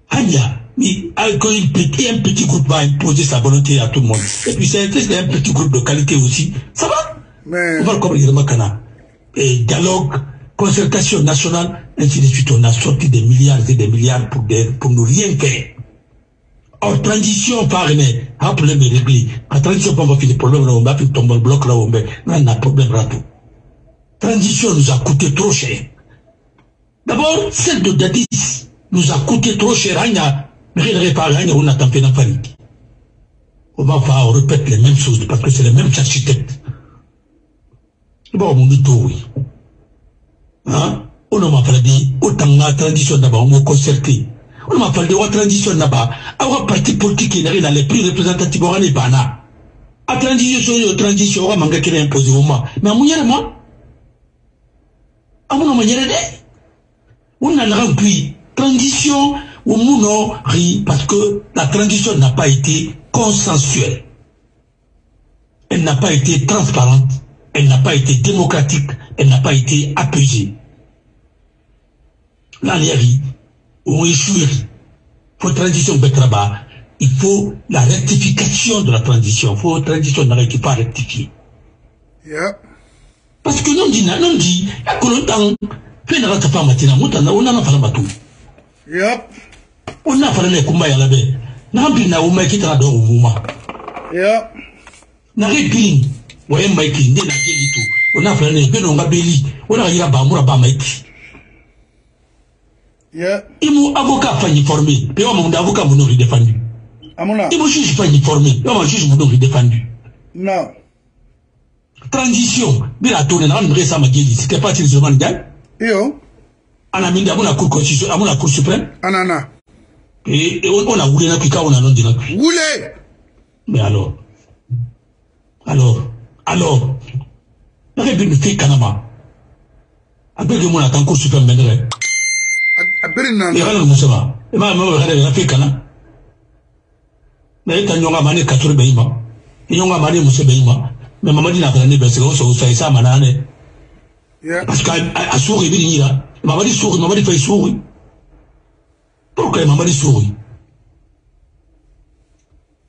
anya mais un petit groupe va imposer sa volonté à tout le monde et puis c'est un petit groupe de qualité aussi ça va on va comprendre le macana et dialogue concertation nationale, ainsi de suite. On a sorti des milliards et des milliards pour, des, pour nous rien faire. En transition, par une, un problème est réglé. En transition, on va finir le problème, on va finir tomber le bloc, là, on a un problème, là, tout. Transition nous a coûté trop cher. D'abord, celle de Dadis nous a coûté trop cher. On a tenté la panique. On va faire, on répète les mêmes choses, parce que c'est les mêmes architectes. Bon, on dit tout, oui. Hein? On m'a parlé, autant la transition d'abord, on m'a concerté. On m'a parlé de la transition d'abord. Avoir parti politique, il y a les prix représentatifs, on n'est pas là. La transition, la transition, on m'a imposé au moins. Mais on m'a moi. On m'a dit, on a rempli transition, on m'a ri, parce que la transition n'a pas été consensuelle. Elle n'a pas été transparente. Elle n'a pas été démocratique, elle n'a pas été apaisée. Là, on échoue. Il faut transition Betraba. Il faut la rectification de la transition. Il faut une transition qui n'est pas rectifiée. Yeah. Parce que non, dit, non, dit, il y a que longtemps, plein de gens qui font maintenant, on a fait la tout. Yep. On a fait la combat à la baie. On a fait la combat qui est là dans le mouvement. Yep. On a fait on a fait on a fait on a on a fait on a il mon avocat fait formé, puis mon avocat mon aurait défendu. Il mon juge fait formé, mon juge mon aurait défendu. Non. Transition, bien à tourner, on ne ça ma guéri. C'était pas si on gagne. Et on. On a mis d'abord la cour constitutionnelle, on a la cour suprême. Anana. Et on a roulé la pica, on a non de la cour. Roulé. Mais alors, alors. Alors, la République fait Kanama. Après que mon attend cours suprême mènerait. Il y a un Moussama. Et ma maman a fait Kana. Mais il y a un mané quatre béima. Il y a un mané Moussa béima. Mais maman dit n'a pas de béima. C'est un mané. Parce qu'à sourire, il y a. Maman dit sourire, maman dit fait sourire. Pourquoi maman dit sourire?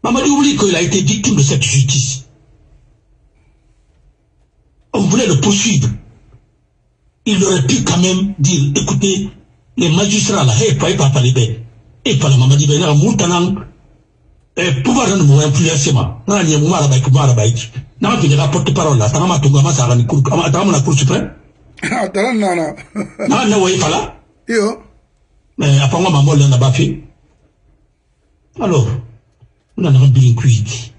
Maman dit oublie qu'il a été victime de cette justice. On voulait le poursuivre. Il aurait pu quand même dire, écoutez, les magistrats là, et pas les papas les bêtes, et pas la maman dit, il y a un moutanang, et pouvoir ne vous influencer, moi, non, il y a un mouara baïk, mouara baïk, non, il y a un porte-parole là, t'as un matougama, ça a un cours, t'as un cours suprême, ah, t'as un non, non, non, non, ouais, pas là, yo, mais après moi, maman, elle en a pas fait. Alors, on en a un billing quick,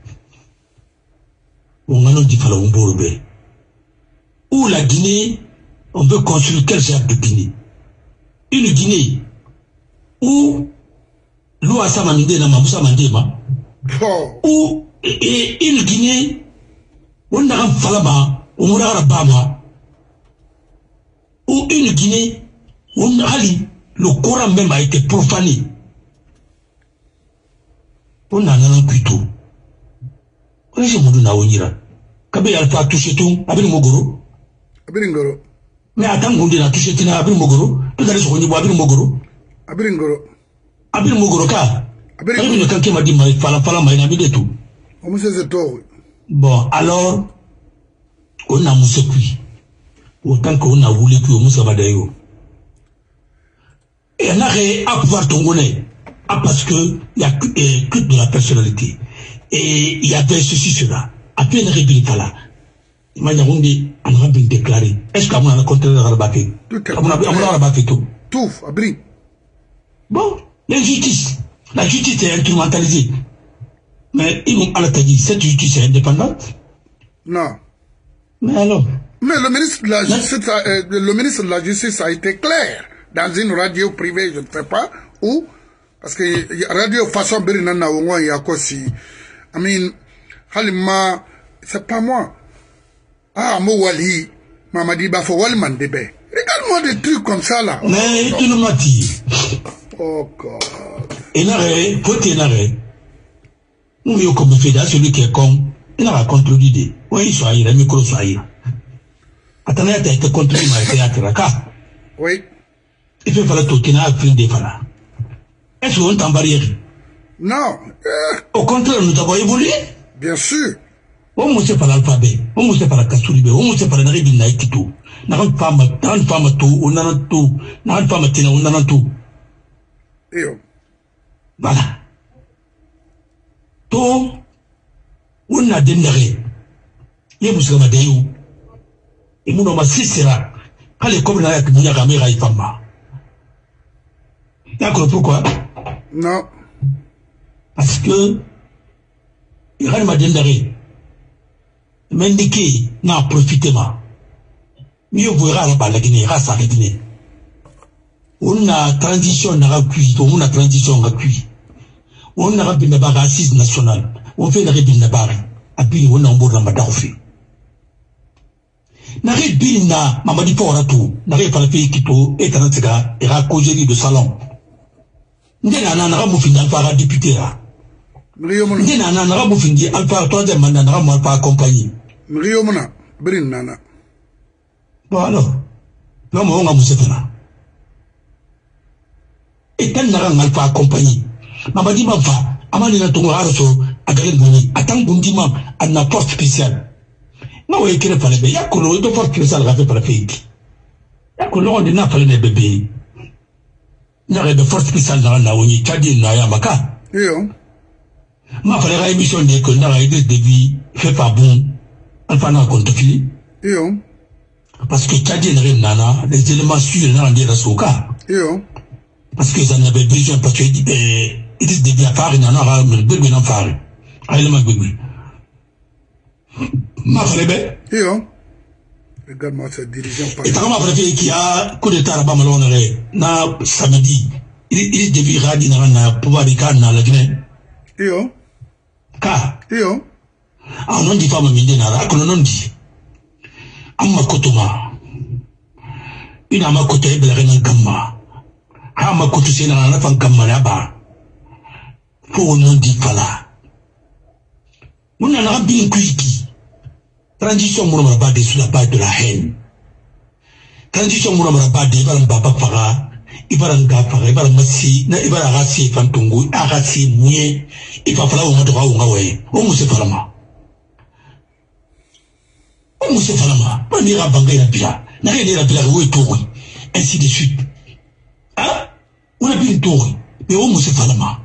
on en a dit, il fallait un beau rebelle. Ou la Guinée, on veut construire quel genre de Guinée? Une Guinée où l'Ouassa Mandé n'a pas Mandéma. Ou une Guinée où on a un Falama, on a un Bama. Ou une Guinée où on a le Coran même a été profané. On a un couteau. On a un Kabe Alpha touché tout, Abel Mogoro. Mais attends, on dit la touche tina Abel Mogoro, tout à l'heure, on dit Abel Mogoro. Abel Mogoro. Abel Mogoro, car. Abel Mogoro, quand il m'a dit, il fallait faire la main de tout. On s'est tout. Bon, alors, on a moussé cuit. Autant qu'on a roulé cuit, on s'est badaillé. Et on a à pouvoir tomber. Ah, parce qu'il y a que de la personnalité. Et il y avait ceci, cela. À peine réglé là. Il m'a dit, on a déclaré. Est-ce qu'on a contraire de Rabaké? On a rabattu tout. Tout, abri. Bon, l'injustice. La justice est instrumentalisée. Mais ils m'ont dit, cette justice est indépendante? Non. Mais alors? Mais le ministre de la Justice, euh, le ministre de la Justice a été clair dans une radio privée, je ne sais pas, où, parce que radio façon Berinana Ouan Yakosi. I mean, Halima, c'est pas moi. Ah, Mouali, Mamadi Bafo Walman Debe. Regarde-moi des trucs comme ça là. Mais tu nous m'as dit. Oh God. Et l'arrêt, faut y l'arrêt. Nous voyons comme Féda, celui qui est con, il a contre l'idée. Oui, soyez, le micro soyez. Attendez, t'as été contre lui, mais t'as été la carte. Oui. Il peut falloir tout qu'il a appris des falas. Est-ce qu'on est en barrière? Non. Au contraire, nous avons évolué. Bien sûr. O musse par l'alphabet, o musse par la kassouribe, o musse par la naribine naïkito. N'arrête pas ma, n'arrête pas ma tout, on en a tout, n'arrête pas ma tena, on en a tout. Voilà. Tout, on a démarré. Il musse ma déou. Et mon homme a six sera. Allez, comme la caméra est pas mal. D'accord, pourquoi? Non. Parce que, il y a un démarré. Mendiqué n'a profité ma. Mieux voira la balle Guinée, race à la Guinée. On a transition n'a cuit, on a transition n'a cuit. On a rabbi n'a assise nationale. On fait la rabbi n'a pas. Abine on a en bord d'ambadaufé. N'a rabbi n'a mamadi poratou. N'a rabbi par le pays qui tôt est en tega et raccogérie de salon. N'a n'a raboufine d'alpha député. N'a n'a raboufine alpha troisième mandat n'a pas accompagné. Riomona, brin nana. Bon alors, non mais on a moussé là. Et tel n'aura mal pas accompagné. Mamadi Mamfa, Amalina Tongarso, Agalé Mouni, Atan Gundimam, à la force spéciale. Non, il crée par les bébés, il y a que l'on est force spéciale ravée par le pays. Il y a que l'on est n'a pas les bébés. Il y a de force spéciale dans la Oni, Tchadi, Nayamaka. Ma frère a émission de que n'a aidé de vie, fait pas bon, Alpha n'a compte fini. Parce que Tchadien Nana, les éléments sûrs n'en dira soka. Parce qu'ils en avaient besoin, parce qu'ils disent des affaires, ils n'en ont pas besoin d'en faire. Allez, ma gueule. Ma frère, regarde-moi ce dirigeant. Et par ma frère, qui a coup d'état à Bamalonere, na samedi, il devait radi n'a pouvoir de canne à la Guinée. Car, en nom du femme Mindénara, que l'on dit. Amma kotoma, ina amma kote belagana gamma, amma kote sena na nafan gamma na ba, fo nundi fala. Muna na bin kuiki, transition mura maraba de sous la base de la haine, transition mura maraba de ibaran baba fara, ibaran gafara, ibaran masi, na ibaran rasi fantungu, arasi muye, ifafala umadoka ungawe, umu se farama. Moussa Falama, on ira banger la pila, n'a rien la pila, où est Touré, ainsi de suite. Hein? On a bien Touré, mais où Moussa Falama?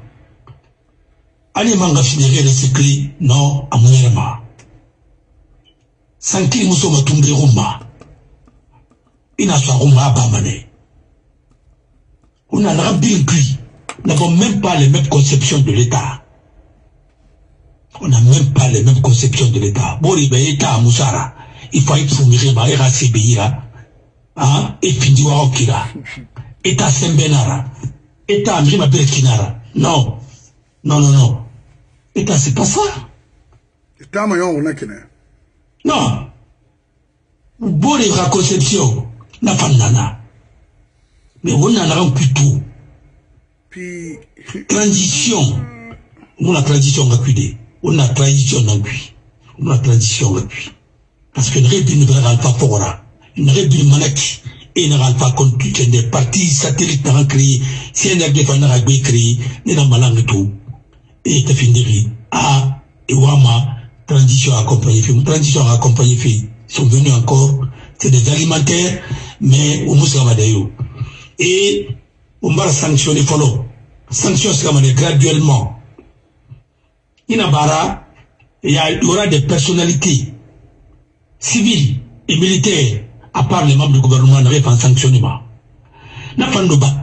Allez, manga finiré le secret, non, à mon erma. Sans qu'il Moussa m'a tombé Roma, il n'a soit Roma à Bamane. On a l'air bien cuit, nous n'avons même pas les mêmes conceptions de l'État. On n'a même pas les mêmes conceptions de l'État. Bon, il y a Moussara. Il faut être fourmiré, bah, il reste béira, hein, et fini wa okira, et ta sembenara, et ta mima berkinara. Non, non, non, non. Et ta c'est pas ça. Et ta maillon ou nakine. Non. Bon, il y a conception, la fanana. Mais on en a un plutôt. Puis. Transition. Nous la transition a cuidé. On a transition en lui. On a transition en lui. Parce que nous n'avons pas Fora, nous n'avons Malak, et nous n'avons pas contre des partis satellites qui ont créé, C N R D qui ont créé, nous n'avons tout. Et c'est fini. Ah, et Wama, transition accompagnée, transition accompagnée, ils sont venus encore, c'est des alimentaires, mais on nous a d'ailleurs. Et on va sanctionner follow. Sanctions graduellement. Il y aura des personnalités civils et militaires, à part les membres du gouvernement, n'avaient pas de sanctionnement. N'a pas de bas.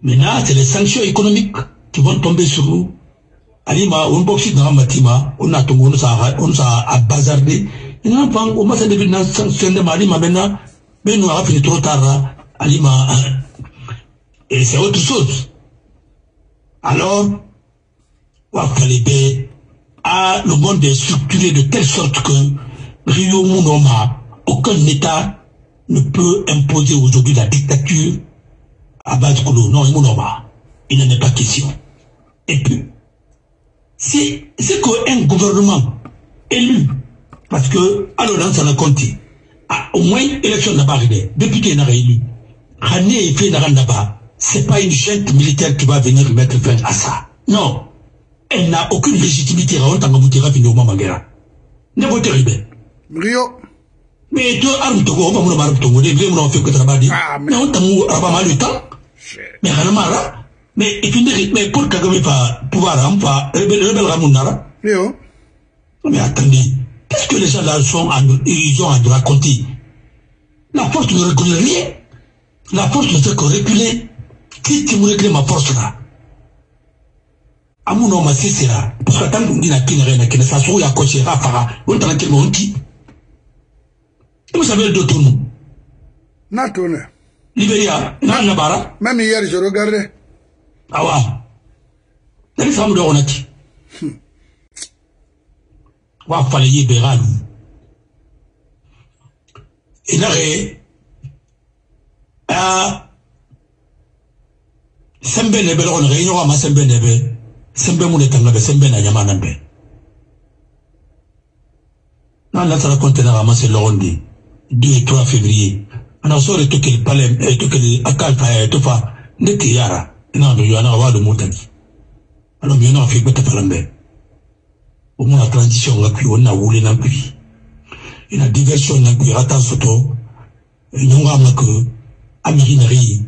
Maintenant, c'est les sanctions économiques qui vont tomber sur nous. Alima, on boxe dans Matima, on a tombé, on a bazardé. Et on va se devenir sanctionné, Alima, maintenant, mais nous avons fini trop tard, Alima. Et c'est autre chose. Alors, le monde est structuré de telle sorte que Rio Mounoma, aucun État ne peut imposer aujourd'hui la dictature à base de non, Mounoma. Il n'en est pas question. Et puis, c'est qu'un gouvernement élu, parce que, alors, dans ça, on a compté, au moins, l'élection n'a pas arrivé, député n'a pas élu, ce n'est pas une junte militaire qui va venir mettre fin à ça. Non. elle n'a aucune légitimité. Rio. Mais toi, arme Togo, on va me marrer Togo, les gars, on a fait que travailler. Mais on t'a mou, rabat mal le temps. Mais Hanamara, mais et tu ne dis, mais pour Kagame pas pouvoir en pas, rebelle Ramunara. Rio. Mais attendez, qu'est-ce que les gens là sont, ils ont à nous raconter? La force ne reconnaît rien. La force ne fait que reculer. Qui qui me réclame ma force là? À mon nom, c'est cela. Pour que tant qu'on dit la Kinarena, que ça soit à cocher à Farah, on t'a dit mon qui? Vous savez le d'autres noms. Natone. Libéria. Nanabara. Même hier, je regardais. Ah ouais. Les femmes de Ronaki. Wa fallait libéral. Et là, ah, sembe nebe on réunion à ma sembe nebe, sembe mon étang sembe na yamanambe. Non, là, ça raconte la ramasse l'ondi. deux et trois février. On a sorti tout quel palais, tout quel acalpa, tout fa, de tiara. Non, mais il y en a un de moutani. Alors, il y en a un fait bête palambe. Au moins, la transition, on a roulé dans le pays. Et la diversion, on a eu ratant soto. Nous avons que, Amérinerie,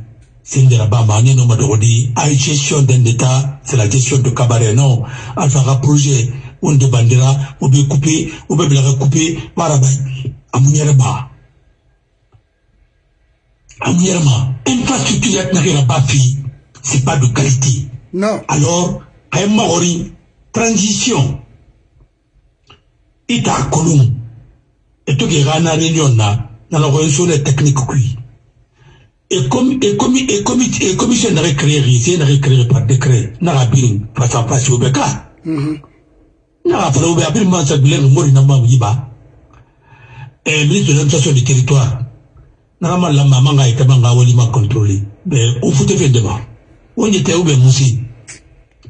c'est de la Bamane, non, Madorodi, à gestion d'un État, c'est la gestion de cabaret, non. Alpha projet, on de bandera, on peut couper, on peut la recouper, Marabay. Amounierma. Amounierma. Infrastructure yatnari la bafi, c'est pas de qualité. Non. Alors, à Maori, transition. Ita kolum. Et tout qui rana réunion là, dans la réunion technique qui. Et comme, et comme, et comme, et comme, c'est n'a récréé, c'est n'a récréé par décret, n'a rabine, face à face au béca. N'a rabine, ou bien, moi, ça blé, mori n'a pas yiba. Et ministre de l'administration du territoire, normalement la maman a été m'a contrôlé. Mais on foutait bien devant. On était où bien moussi.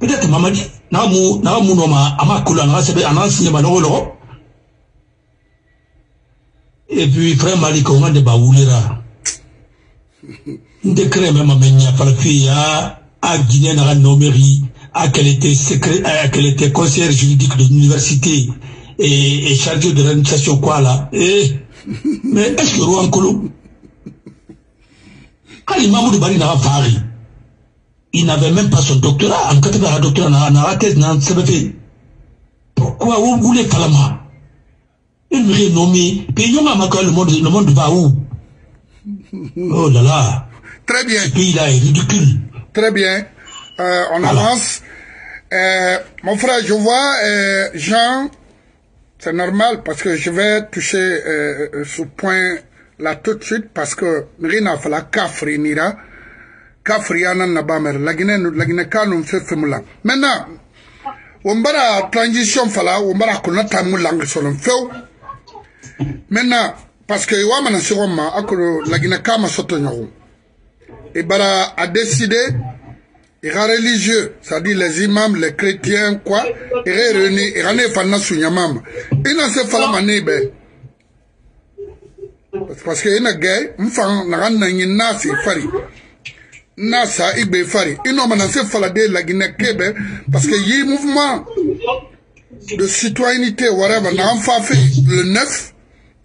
Peut-être maman dit, n'a mou, n'a mou non ma, à ma couleur, n'a pas un ancien manolo. Et puis frère Malik, on a des baoulera. Un décret même à Menia, par la à Guinée, n'a nommerie, à qu'elle était secret, à qu'elle était conseillère juridique de l'université. Et, et chargé de l'administration quoi là et, mais est-ce que Rouen Kolo quand l'imam de Bari n'a pas il n'avait même pas son doctorat en quatre la doctorat n'a pas thèse n'a pas fait pourquoi vous voulez Palama il me renommé puis le monde le monde va où oh là là très bien puis là est ridicule très bien euh, on voilà. Avance euh, mon frère je vois euh, Jean. C'est normal parce que je vais toucher euh, ce point là tout de suite parce que Rina fala kafri nira kafri ana nabamer la Guinée la Guinée kanum se femula maintenant on bara transition fala on bara kona tamu langue solon feu maintenant parce que wa mana siroma akolo la Guinée kama soto nyaru et bara a décidé et religieux, c'est-à-dire les imams, les chrétiens, quoi, et réunis, et ramener Fana Sunyamam. Il n'a se fait mané, parce qu'il y a une guerre, une femme, une nasi, fari. Nasa, ibe, fari. Il n'a menacé Faladé, la Guinée-Québec, parce qu'il y a un mouvement de citoyenneté, whatever, n'a pas fait le neuf,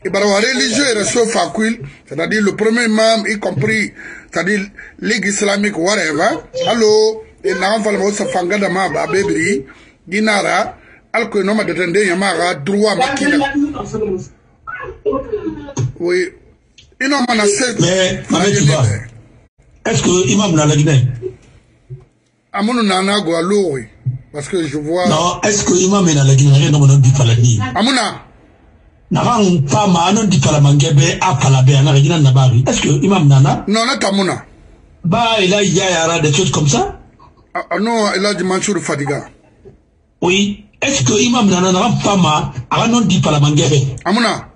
et bien, religieux, il reçoit Fakouil, c'est-à-dire le premier imam, y compris. C'est-à-dire, Ligue islamique, whatever. Allô, et là, on va le voir, ça fait un gars de ma babébri, Dinara, alors que nous m'avons détendu, il y a un droit à Makina. Oui. Et non, on a sept. Mais, est-ce que l'imam n'a la Guinée? À mon nana, Gualo, oui. Parce que je vois. Non, est-ce que l'imam n'a la Guinée? Non, on ne dit pas la Guinée. À mon nana. N'a pas un dit pas la est-ce que Imam Nana? Non, là, Tamuna. Bah, il a, il y a des choses comme ça? Ah, non, il a du Mansour Fadiga. Oui. Est-ce que Imam Nana n'a pas ma, à non dit pas la mangébé? Amuna.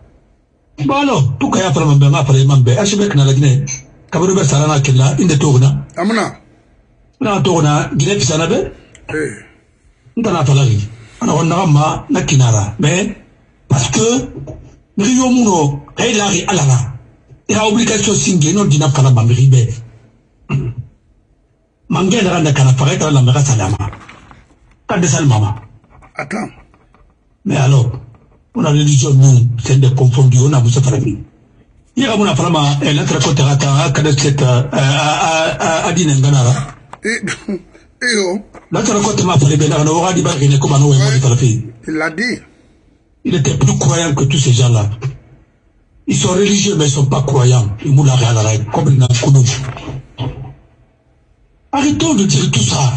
Bah, alors, tout cas, après ma par Imam B. Est-ce que n'a la Guinée? Kabourbe Sarana Kella, une de Tourna. Amuna. N'a Tourna, Guinée Pisanabe? Eh. N'a pas la vie. Alors, on n'a ma, n'a Kinara. Mais, parce que Rio Muno, il a alala. Il a obligation de signer non dina fala bambiribe. Mangé n'a pas de canapare dans la mera salama. pas de sale maman. Attends. Mais alors, on a religion, nous, c'est des confondus, on a besoin de famille. Il y a un problème, elle a traité à Kadesset à Adine Ganara. Il a dit. Il était plus croyant que tous ces gens-là. Ils sont religieux, mais ils ne sont pas croyants. Ils moulent à la règle, comme dans le Kounou. Arrêtons de dire tout ça.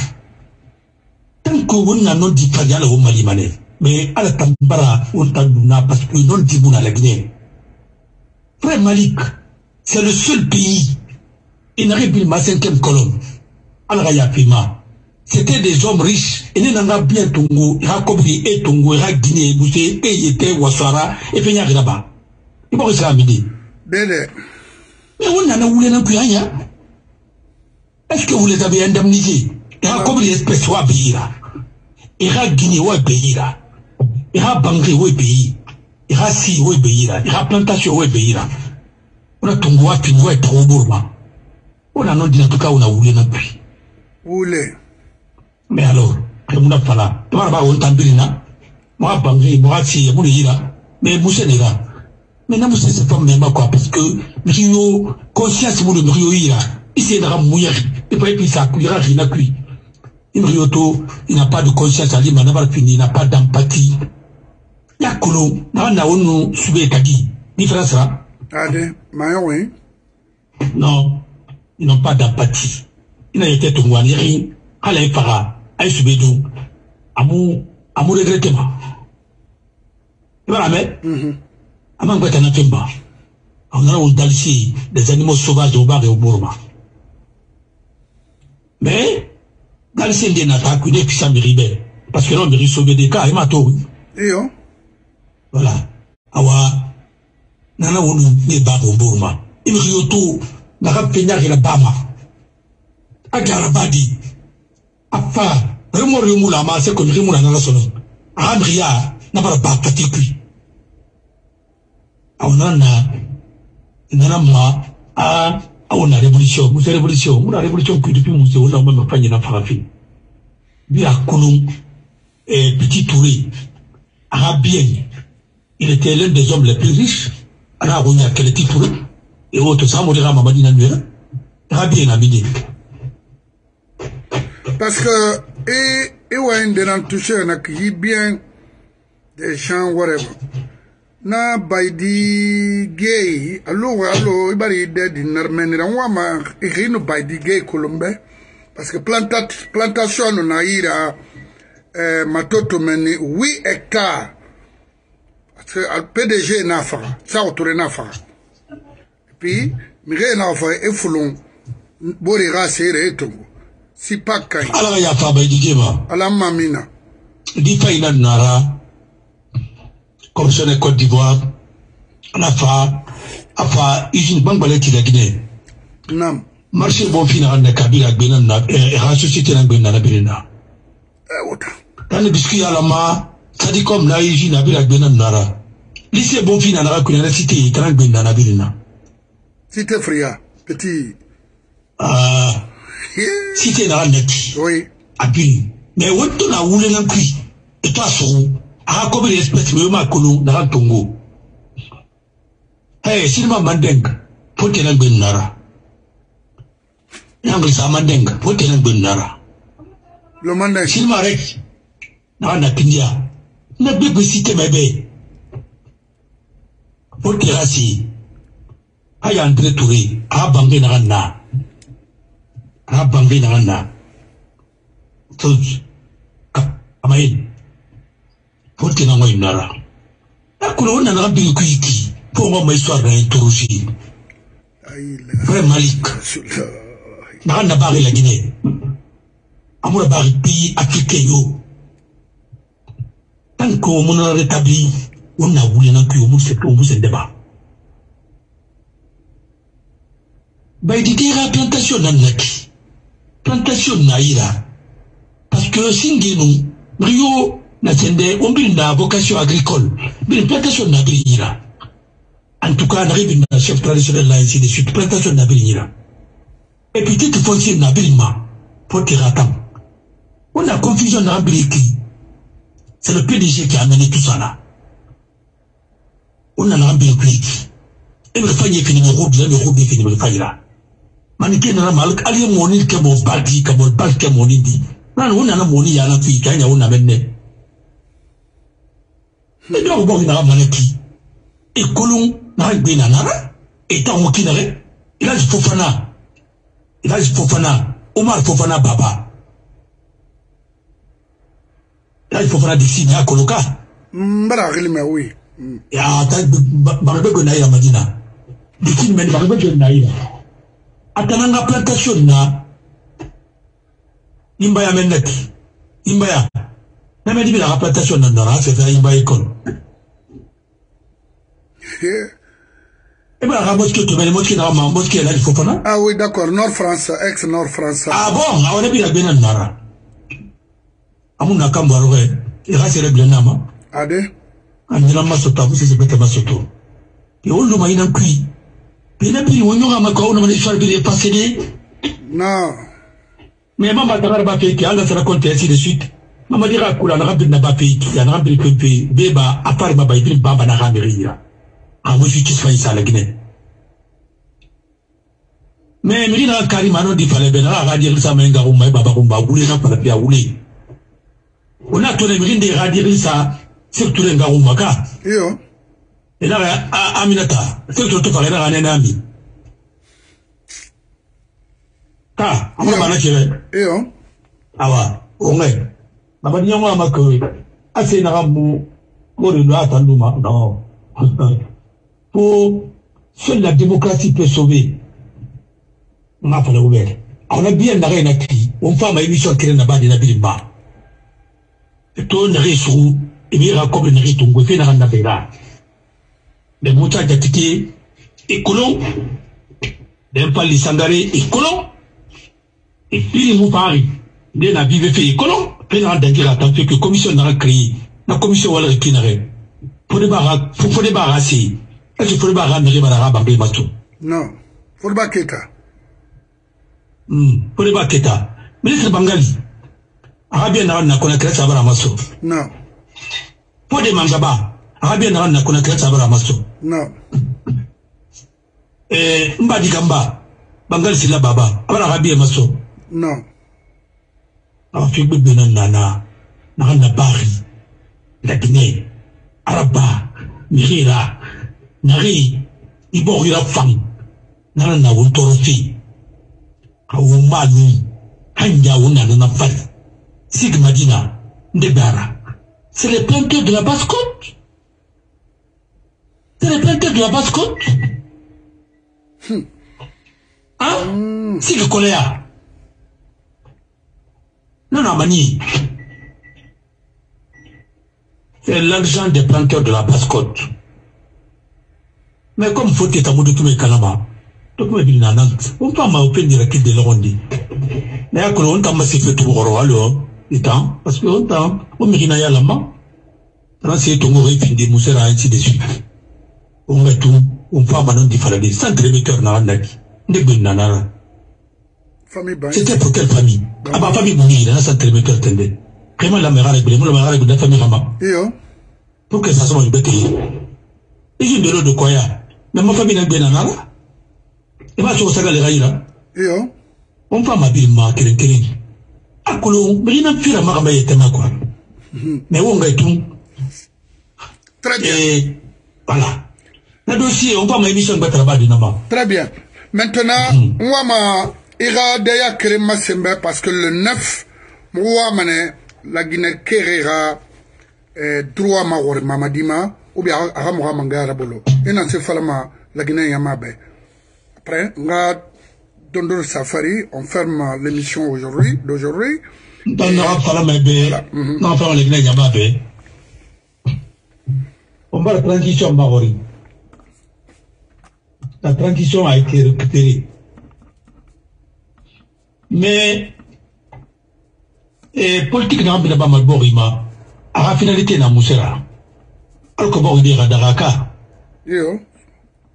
Tant qu'on a non dit pas d'aller au Malimane, mais à la Tambara, on t'a donné parce que non dit à la Guinée. Frère Malik, c'est le seul pays. Il n'arrive plus ma cinquième colonne. Al-Raya Pima. C'était des hommes riches. Et nous avons bien Tongo, il a compris, et Tongo, il a Guinée, il boussé, et il était Ouassara, et puis il y a là-bas. Il faut que ça a midi. Mais on n'en a voulu non plus rien. Est-ce que vous les avez indemnisés? Il a compris l'espèce ou à payer. Il a Guinée ou à payer. Il a Bangui ou à payer. Il a Si ou à payer. Il a Plantation ou à payer. On a Tongo à Pingo et trop gourmand. On a non dit en tout cas, on a voulu non plus. Voulez. Mais alors, je ne sais pas. Je ne sais pas. Je ne sais pas. Je ne sais pas. Je ne sais pas. Mais je ne sais pas. Mais je ne sais pas. Mais quoi parce que je conscience de je il s'est mouillé. Et puis, ça cuira, il n'a cuit. Il n'a pas de conscience. Il n'a pas d'empathie. Il n'a pas d'empathie. Il n'a pas d'empathie. Il n'a pas d'empathie. Non, ils n'ont pas d'empathie. Ils n'ont été tout rien. Alain Farah, Aïe Soubedou, Amou, Amou regrettement. Et voilà, mais, Amang Batanakemba, on a au Dalsi des animaux sauvages au bar et au Burma. Mais, Dalsi n'est pas qu'une puissance ribelle, parce que l'on mérite sauver des cas, et m'a tout. Et on voilà. Awa, Nana ou nous, n'est pas au Burma. Il me dit tout, n'a pas peigné la Bama. Agarabadi. Enfin, remou remou la masse comme remou la nation. Ambria n'a pas de particulier. On a, on a ma, ah, on a révolution, on a révolution, on a révolution qui depuis mon séjour, on a même pas ni la farafine. Bien Koulou, Petit Touré, arabien, il était l'un des hommes les plus riches. Alors on a quel Petit Touré et autres, ça m'aurait ramené Mamadi Nanuela, arabien Namidi. Parce que, et, et, ouais, il y a des bien, des gens, whatever. Na, baidi, gay, allo, allo, il y a des gens, baidi, gay, Colombais. Parce que plantat, plantation, on a eu, euh, matoto, meni, huit hectares. Parce que, le P D G, nafa, ça, autour de nafa. Et puis, mire, nafa, et foulon, bori, rasser, et tout. Si pas Kai. Alors, il y a pas de Djema. Alors, Mamina. Dipa Inan Nara, Commissionnaire Côte d'Ivoire, Nafa, Afa, Usine Bangbalé qui la Guinée. Non. Marché Bonfin à Nakabila Benana, et la société Nabena Benana. Eh, autant. Dans le biscuit à la main, ça dit comme la usine Abila Benana. Lycée Bonfin à la cité, il y a Benana Benana. C'était Fria, petit. Ah. Si tu es dans la net, oui. Mais où tu as roulé dans le puits, et toi, sur à combien d'espèces, mais ma colon dans le Tongo. Eh, si ma mandingue, faut que l'on gagne nara. L'angle sa mandingue, faut que l'on gagne nara. Le mandingue. Si ma rec, dans la Kindia, n'a pas de cité, bébé. Faut que l'on s'y. Aïe, André Touré, à Bangé dans la Ra bangé dans la chose, amaïd, pour que n'amoye nara. La couleur n'a pas bien cuit. Pour moi, ma histoire n'est pas rougie. Vrai Malik. N'a pas barré la Guinée. Amour barré pays africain yo. Tant qu'on m'en a rétabli, on a voulu n'en plus au bout de débat. Baïdité la plantation n'a pas. Plantation naïra. Parce que Singenu, Rio, Nasende, on brille la vocation agricole. Mais la plantation n'a pas. En tout cas, on arrive dans la chef traditionnel là, ainsi de suite. Plantation n'a pas. Et puis, tu foncier n'a pas. Faut que tu ratam. On a confusion dans l'Ambiliki. C'est le P D G qui a amené tout ça là. On a l'Ambiliki. Et le faille est fini, le robe, le robe est fini, le faille là. Maniké n'a pas mal, allez, mon île, que mon baldi, que mon baldi, que mon île. Non, on a mon île, à la fille, qu'il y a un amené. Mais donc, on a amené qui? Et Colon, n'a pas bien, et tant qu'on qu'il n'aurait, il a du Fofana. Il a du Fofana. Omar Fofana, Baba. Il a du Fofana d'ici, n'a Koloka. Mbala, mais oui. Et à ta barbecue naïra, Madina. D'ici, mais barbecue naïra. Atananga plantation na imbaya menek imbaya na me dibi la plantation na ndara se fa imbaya kon et ben la mosquée tu mets les mosquées dans ma mosquée là il faut pas. Ah oui d'accord Nord France ex Nord France. Ah bon on est bien bien ndara amuna kambaro et rasere bien nama ade andira masota vous c'est peut-être masoto et on le maïna qui. Il n'a plus on aura ma corps, on a l'histoire de passer. Non. Mais maman n'a pas fait qui a se raconter ainsi de suite. Maman dira que la rampe n'a pas fait qui a rempli le pays, Béba, à part ma baïdine, Baba n'a pas fait. Ah, vous suis-tu soigné ça, la Guinée. Mais Mélina Karimano dit fallait bien radir ça, mais un garou, mais Baba Rumba, ou les gens pour la paix à rouler. On a tourné Mélina de radir ça, surtout les garou Maka. Et là, Aminata, c'est tout à l'heure, un ami. Ah, on va la tirer. Et on va, on va. Ma bonne yama, ma coeur, assez n'aramou, pour le noir, tandouma, non. Pour, seule la démocratie peut sauver. On a fait le ouvert. On a bien la reine à qui, on fait ma émission qui est là-bas de la Bilimba. Et tout le risou, et bien, comme le risou, on fait la reine à Béla. Les moutons d'Attiqué et Colon, d'un pali sangaré et Colon, et puis les moutons de la vie fait et Colon, et la fait que la commission n'a créé, la commission n'a pas créé, pour débarrasser, est-ce qu'il faut débarrasser Madara Mato? Non, pour le Baketa. Pour le Baketa. Ministre Bangali, Arabien n'a pas créé Sabara Maso. Non. Pour des Mangaba. Arabien n'a pas connu ça va ramasser. Non. Eh, Mbadi Gamba, Bangal Silla Baba, Abra Arabien Masso. Non. Alors, tu peux donner Nana, Nana Bari, la Guinée, Araba, Mirira, Nari, Iborira Fang, Nana Wotorofi, Aoumani, Hanya Wunana Fang, Sigmadina, Ndebara. C'est les planteurs de la basse-côte. C'est les planteurs de la basse-côte. Hein? C'est le choléra. Non, non, Mani. C'est l'argent des planteurs de la basse-côte. Mais comme faut que tu aies de tous mes calabas, tu peux me dire, non, on peut m'en ouvrir des requêtes de l'Orondi. Mais à quoi on t'a massifé tout le roi, alors? Parce que autant, on mérite à la main. On s'est tombé, fin des moussera, ainsi de suite. On met tout, on fait un manon différent, sans créateur n'a rien n'a. C'était pour quelle famille? Ah, ma famille, mon il y a un sans créateur tendé. Comment la mère a réglé, mon mère a réglé la famille Rama. Pour que ça soit une bêtise. Et j'ai de l'eau de Koya. Mais ma famille n'a bien n'a. Et ma soeur, ça va les raïra. On fait ma ville, ma kéré kéré. Akolo, mais il n'a plus la marmaille et ma quoi. Mais on gagne tout. Très bien. Et voilà. Le dossier, on va ma émission de travail de Nama. Très bien. Maintenant, mm. on va ira d'aya Kerema Sembe parce que le neuf, on va la Guinée Kerera droit maori mamadima ou bien Aramoura Manga Rabolo. Et non, c'est fallement la Guinée Yamabe. Après, on va. Dondour Safari, on ferme l'émission aujourd'hui, d'aujourd'hui. On va la transition Maori. La transition a été récupérée. Mais, et politique n'a pas mal borima, à la finalité n'a moussera. Alors que Borima est Radaraka.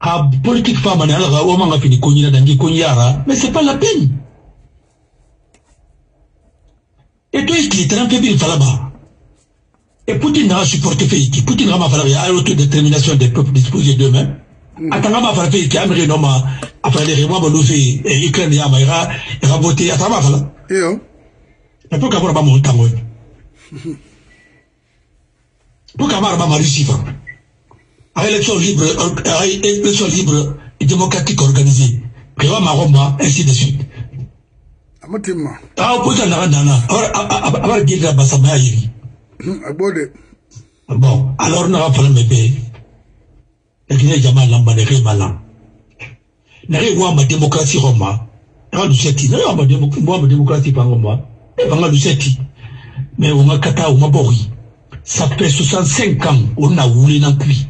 La politique femme n'a pas fini de mais c'est pas la peine. Et toi, il te trempe bien là-bas. Et Poutine n'a pas supporté Féiki. Poutine n'a pas fait à l'autodétermination des peuples disposés d'eux-mêmes. Attends, n'a pas fait Féiki. Amré n'a pas fait les rémois, bon, l'Oufé, et l'Ukraine, et Amaïra, et Raboté, attends, n'a pas fait là. Et oh. Mais pourquoi n'a pas mon temps, oui. Pourquoi n'a pas ma Russie, va. À l'élection libre, à l'élection libre et démocratique organisée. Rémois, Maromba, ainsi de suite. Amotima. Ah, on peut s'en rendre dans l'an. Alors, à dire la Bassamaya, il bon, alors on a parlé de bébé. Et qu'il n'y a jamais l'emballé malin. N'a rien à ma démocratie roma. N'a rien à ma démocratie par roma. Et on a l'ousseti. Mais on a kata ou ma bori. Ça fait soixante-cinq ans, on a voulu dans lui.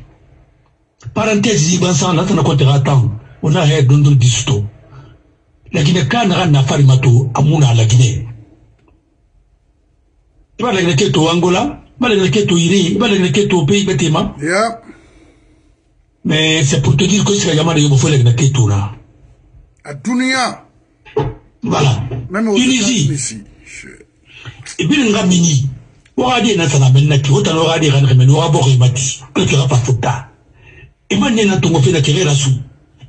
Parenthèse, il y a cent ans, on a compté à temps. On a rien d'un disto. La Guinée, quand on a un affaire mato, à mon à la Guinée. Il va l'agréquer au Angola, il va l'agréquer au Iri, il va l'agréquer au pays bêtement. Mais c'est pour te dire que c'est la gamme de Yobofo l'agréquer tout là. À Dunia. Voilà. Même au Tunisie. Et puis le Ramini, on aura dit Nassana Benaki, on aura dit Ranremen, on aura boré Mati, que tu n'auras pas fouta. Et maintenant, on a fait la carrière à sous.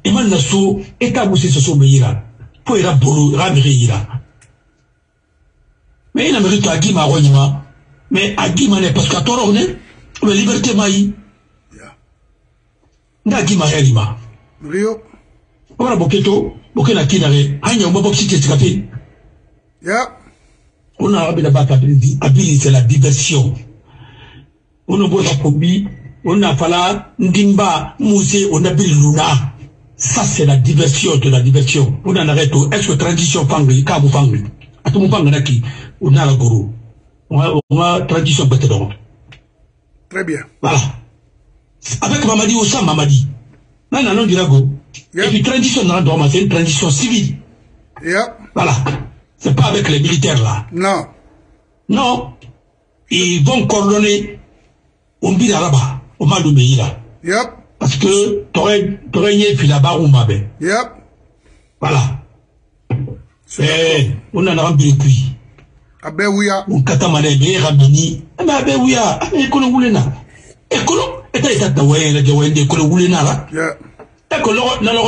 Et maintenant, sous, et à mousser ce sommet ira. Pour ira bolo, ramire ira. Mais il a mérité à Guima Rognima. Mais à Guima n'est parce qu'à Toronne, la liberté maï. N'a Guima Rima. Rio. Voilà, Boketo, Bokena Kinare, Hanya Mobopsi Keskapé. Ya. On a rabé la bataille à Bili, c'est la diversion. On a beau la Kobi, on a Fala, Ndimba, Moussé, on a Bili Luna. Ça, c'est la diversion de la diversion. On en arrête au est-ce que transition Fangri, Kabou Fangri. À tout moment, on a la gourou. On a tradition bête d'or. Très bien. Voilà. Avec Mamadi ou sans Mamadi. Non, non, non, du lago. Et puis, tradition dans l'endroit, c'est une tradition civile. Yeah. Voilà. C'est pas avec les militaires là. Non. Non. Ils vont coordonner au Mbira là-bas, au Maloumé là. Yep. Parce que t'aurais nié puis là-bas ou Mabé. Yep. Voilà. Eh, on a rempli le puits. Ah ben oui, ah. On catamane, mais ramini. Ah ben oui, ah. Ah ben, écolo goulena. Écolo, et t'as été ouais, la diawende, écolo goulena là. D'accord, non, non,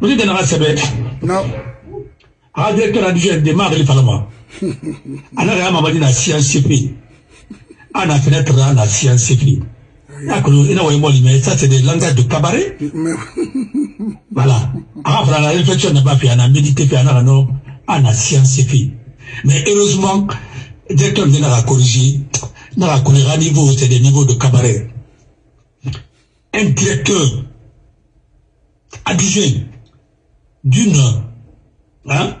vous êtes dans la semaine. Non. Ah, directeur a déjà démarré le Parlement. Alors, il y a ma madine à C N C P. À la fenêtre, à la C N C P. D'accord, il y a moi, mais ça, c'est des langages de cabaret. Voilà. Après, la réflexion n'a pas fait, on a médité, on a non. À la science fait. Mais heureusement, le directeur vient à la corriger, dans la colère à niveau, c'est des niveaux de cabaret. Un directeur adjoint d'une, hein,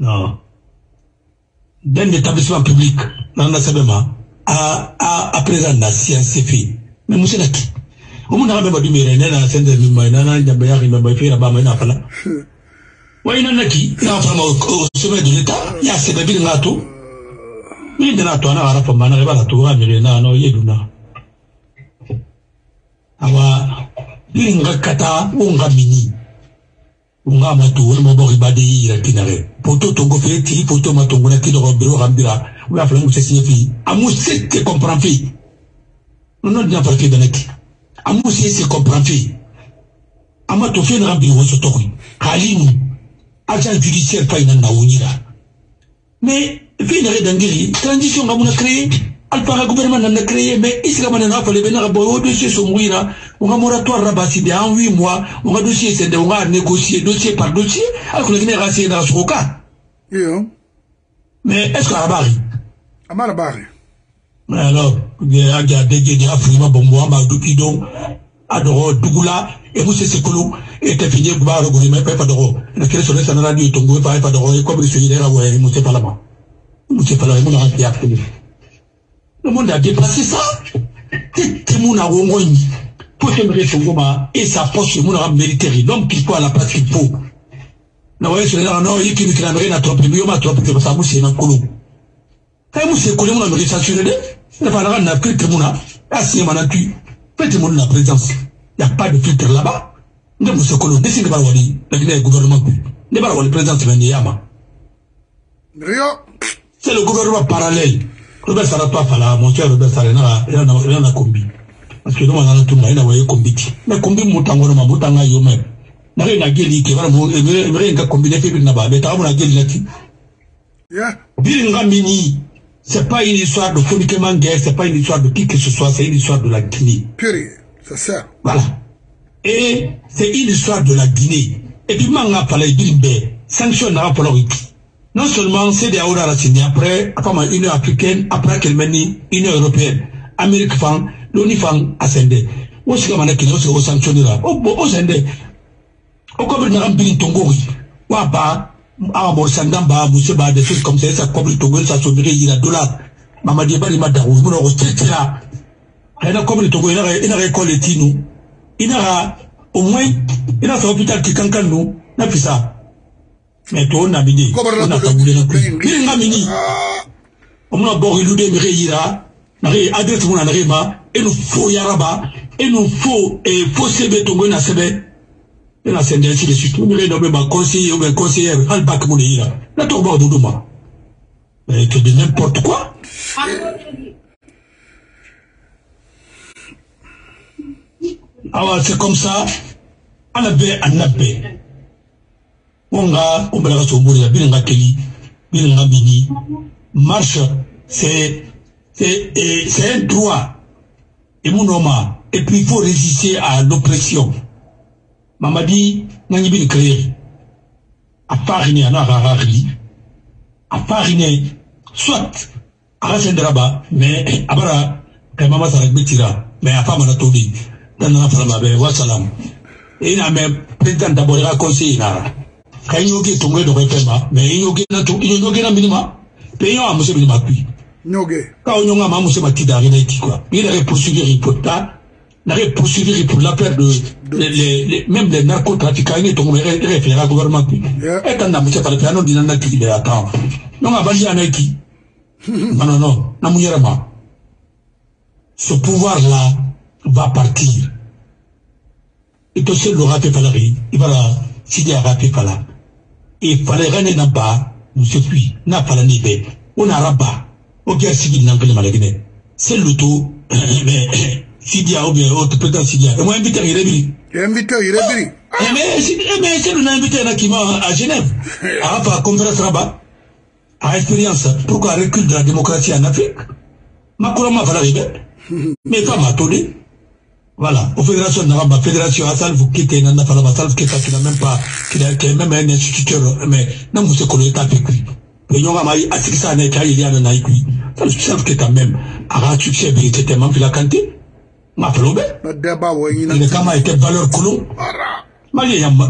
non, d'un établissement public, dans la S A B M A, à, à, à présent, la science fait. Mais monsieur Naki, au moins, on a même pas dit, mais il y a un centre de l'humain, il y a un jabayar, il y a un baïfé, il y a un baïfé, il y a un baïfé, il y a un oui, il y en a qui, il y a au sommet de l'État, il y a ces bébés de l'Ato. Mais il y a un Ato, il y a un Ato, il y a un Ato, il y a un Ato, il y a un Kata, il y a un Mini. Il y a un Ato, il y a un Ato, il y a un Ato, il y a un Ato, il y a un Ato, il y a un Ato, il y a un Ato, il y a un Ato, il y a un Ato, agent judiciaire pas inanda onira mais vénéré d'angéli transition qu'on a créé alpha gouvernement n'a créé mais islamane n'a pas les bénara boyo dossier somouira on a moratoire rabassi de en huit mois on a dossier c'est de on a négocié dossier par dossier alors le Guinée racier dans ce cas mais est-ce qu'on a barré amara barré mais alors il y a des gens qui affirment bon moi ma dupidon adoro dougoula et vous c'est ce que l'on était fini de voir le gouvernement pas d'euro le quel serait ça n'a dit ton gouvernement pas d'euro et comme le sujet là ouais monsieur pas là-bas monsieur pas là mon a été appelé le monde a dépassé ça tout mon a rongoni pour te mettre au moment et sa poche mon a mérité l'homme qui faut à la place qu'il faut non ouais c'est là non il qui ne crame rien à trop mais on m'a trop que ça vous c'est un colon quand vous c'est collé mon a mérité ça sur le ne pas là n'a que mon a assez manatu petit mon la présence. Il n'y a pas de filtre là-bas. Nous sommes ce colon. Décidez pas le gouvernement. Ne pas le président de Yama. Rien. C'est le gouvernement parallèle. Robert Saratoa Fala, mon cher Robert Sarena, il en a combi. Parce que nous, on a tout le monde, on a combi. Mais combi, mon tango, mon tango, moi-même. N'a rien à guérir, qui va mourir, rien qu'à combiner, fait une naba, mais t'as rien à guérir là-dessus. Biringamini, c'est pas une histoire de Fonikemang guerre, c'est pas une histoire de qui que ce soit, c'est une histoire de la Guinée. Purée, c'est ça. Voilà. Et c'est une histoire de la Guinée. Et puis, on a parlé d'Imbe, sanction n'a pas l'origine. Non seulement c'est des Aura Racine, après, après une africaine, après qu'elle mène une européenne, Amérique fan, l'ONU fan, ascendé. Où est-ce qu'on a qu'il y a sanctionné là? Oh, bon, oh, ascendé. Au cobre n'a pas de Tongori. Ou à bas, à bord, Sandamba, Mousseba, des choses comme ça, ça cobre le Tongori, ça sauverait, il a dollar. Mamadi Bali Madarou, vous n'aurez pas de là. Elle a cobre le Tongori, il a récolté Tino. Il a, au moins, il a son hôpital qui cancan nous, n'a plus ça. Mais toi, on a mis on a taboulé non plus. Il n'a mis on a boré l'oudé, mais réira, ré, adresse mon anrema, et nous faut yaraba, et nous faut, et faut sebe, tongo na sebe, et la scène ainsi de suite. Nous rénommons ma conseiller ou ma conseillère, al-bac mon ira. La tombe au doudoma. Mais c'est de n'importe quoi. Alors, c'est comme ça, à la baie, à la baie. Onga, on va se mourir, bien la Kelly, bien la Bini. Marche, c'est un droit. Et mon homme, et puis il faut résister à l'oppression. Mamadi, n'a ni bien créé. A farine, à rarari. A farine, soit à la Sendraba, mais à Bara, que maman s'arrête bétira, mais à femme à la tournée. Dans la femme à la salam. Et la même président d'abord la conseiller. Quand il y a des gens qui ont mais il y a des gens qui ont été minima. Ils ont été minima. Ils ont été minima. Ils ont été minima. Ils ont été poursuivis pour ça. Ils ont été poursuivis pour la perte de. Même les narcotrafiquants, ils ont été référés au gouvernement. Et quand ils ont été référés, ils ont dit qu'ils étaient attendus. Ils ont été référés. Non, non, non. Non, non, non. Ce pouvoir-là va partir. Et tout seul, le raté Falari, il va là. S'il y a raté Fala. Et fallait rendre n'a pas, nous se fuit, n'a pas la nébé, on n'a pas, au guerre civile n'a pas la Guinée. C'est le tout, mais s'il y a ou bien autre président s'il y a, et moi invité, il est venu. Invité, il est venu. Mais c'est le invité qui va à Genève, à la conférence là-bas, à expérience, pourquoi recul de la démocratie en Afrique? Ma couronne m'a fallu rébelle. Mais ça m'a tourné. Voilà, aux fédérations d'Arabes, fédération à Salve, qui était un affalama Salve, qui n'a même pas, qui est même un instituteur, mais non, vous se connaissez avec lui. Le Yon Ramaï, à ce que ça n'est qu'à il y a un aïkui. Ça, le Salve qui est même, à ratsuccès, mais il était même vu la canté. Ma flobé. Le Kama était valeur colon.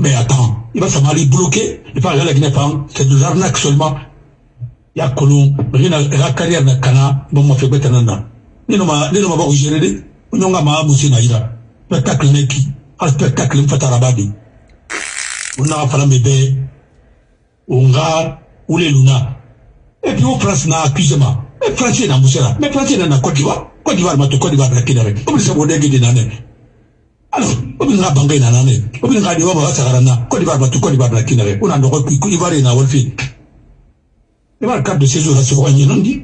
Mais attends, il va s'amarrer bloqué, il va aller à la Guinée-Pan, c'est de l'arnaque seulement. Il y a colon, la carrière n'a cana, bon, m'a fait bête en an. Il ne m'a pas géré. Non, ma mousse naïra. Spectacle neki. Un spectacle m'fatarabadi. On a fait un bébé. On a ou les luna. Et puis, on France n'a accusé ma. Et Français n'a mousse là. Mais Français n'a Côte d'Ivoire. Côte d'Ivoire m'a tout Côte d'Ivoire braqué d'avec. Comme ça, on est guidé d'année. Alors, on n'a pas bangé d'année. On n'a pas dit, on va s'arrana. Côte d'Ivoire m'a tout Côte d'Ivoire braqué d'avec. On a le repris. Côte d'Ivoire et n'a wolfi. Et ma carte de séjour à se voir, non dit.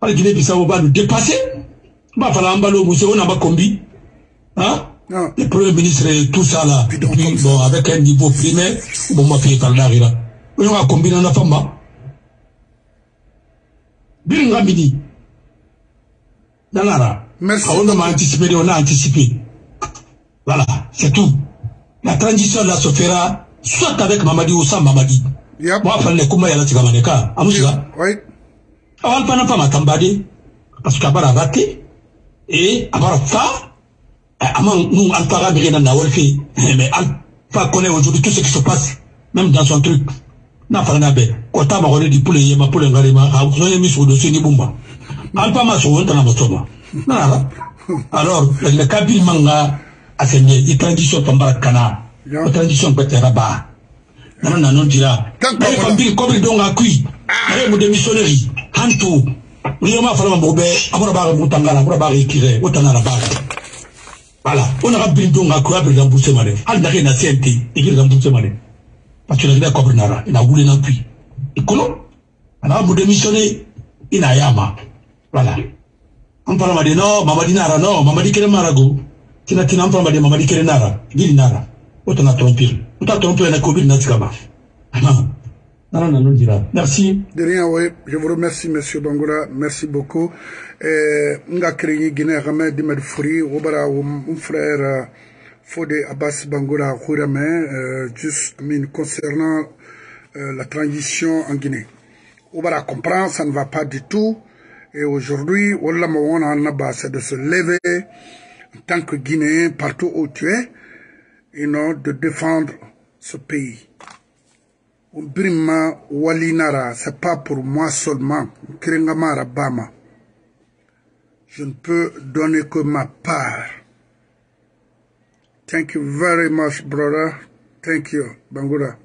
Par le Guinée-Bissau va nous dépasser. Bah, fallait emballer monsieur, on n'a pas combi. Hein? Le premier ministre et tout ça là. Puis, bon, avec un niveau primaire, bon, ma fille est en arrière. On a combiné la femme. Bien, Ramini. Danara. Merci. On a anticipé, on a anticipé. Voilà, c'est tout. La transition là se fera soit avec Mamadi ou sans Mamadi. Moi, fallait les combats à la Tigamaneka. Amoussila. Oui. Avant le panama, ma tambadé. Parce qu'à part la raté. Et avoir ça, nous, Alpha Rabiré dans la Wolfie, mais Alpha connaît aujourd'hui tout ce qui se passe, même dans son truc. N'a pas n'a pas. Quand t'as marre du poulet, ma poulet, ma poulet, mis sur le dossier, ni bomba. Alpha m'a sauvé dans la bastoma. Alors, le Kabyle manga a saigné, il transition par Barakana, il transition par Teraba. Non, non, non, dira. Mais Kabyle, comme il donne à cuit, il y a des missionnaires, Hantou. Voilà, on a bien donc à quoi pour l'emboucher malé. Al n'a rien à sentir, il est l'emboucher malé. Parce que la guerre cobre nara, il a voulu n'appuyer. Et comment? Alors vous démissionnez, il n'a yama. Voilà. On parle de non, Mamadi Nara, non, Mamadi Keremarago. Qui n'a pas parlé de Mamadi Kerenara, Gilinara. Autant à trompir. Autant à tromper la Covid Natskaba. Merci. De rien, oui. Je vous remercie, monsieur Bangoura. Merci beaucoup. Nous avons créé Guinée Ramé Dimed Fouri, Obara, mon frère Fodé Abbas Bangoura, Khouramé, juste concernant la transition en Guinée. Obara comprend, ça ne va pas du tout. Et aujourd'hui, Wallah Mawana Naba, c'est de se lever en tant que Guinéen, partout où tu es, et non de défendre ce pays. Brima Walinara, c'est pas pour moi seulement. Kringama Bama. Je ne peux donner que ma part. Thank you very much, brother. Thank you, Bangoura.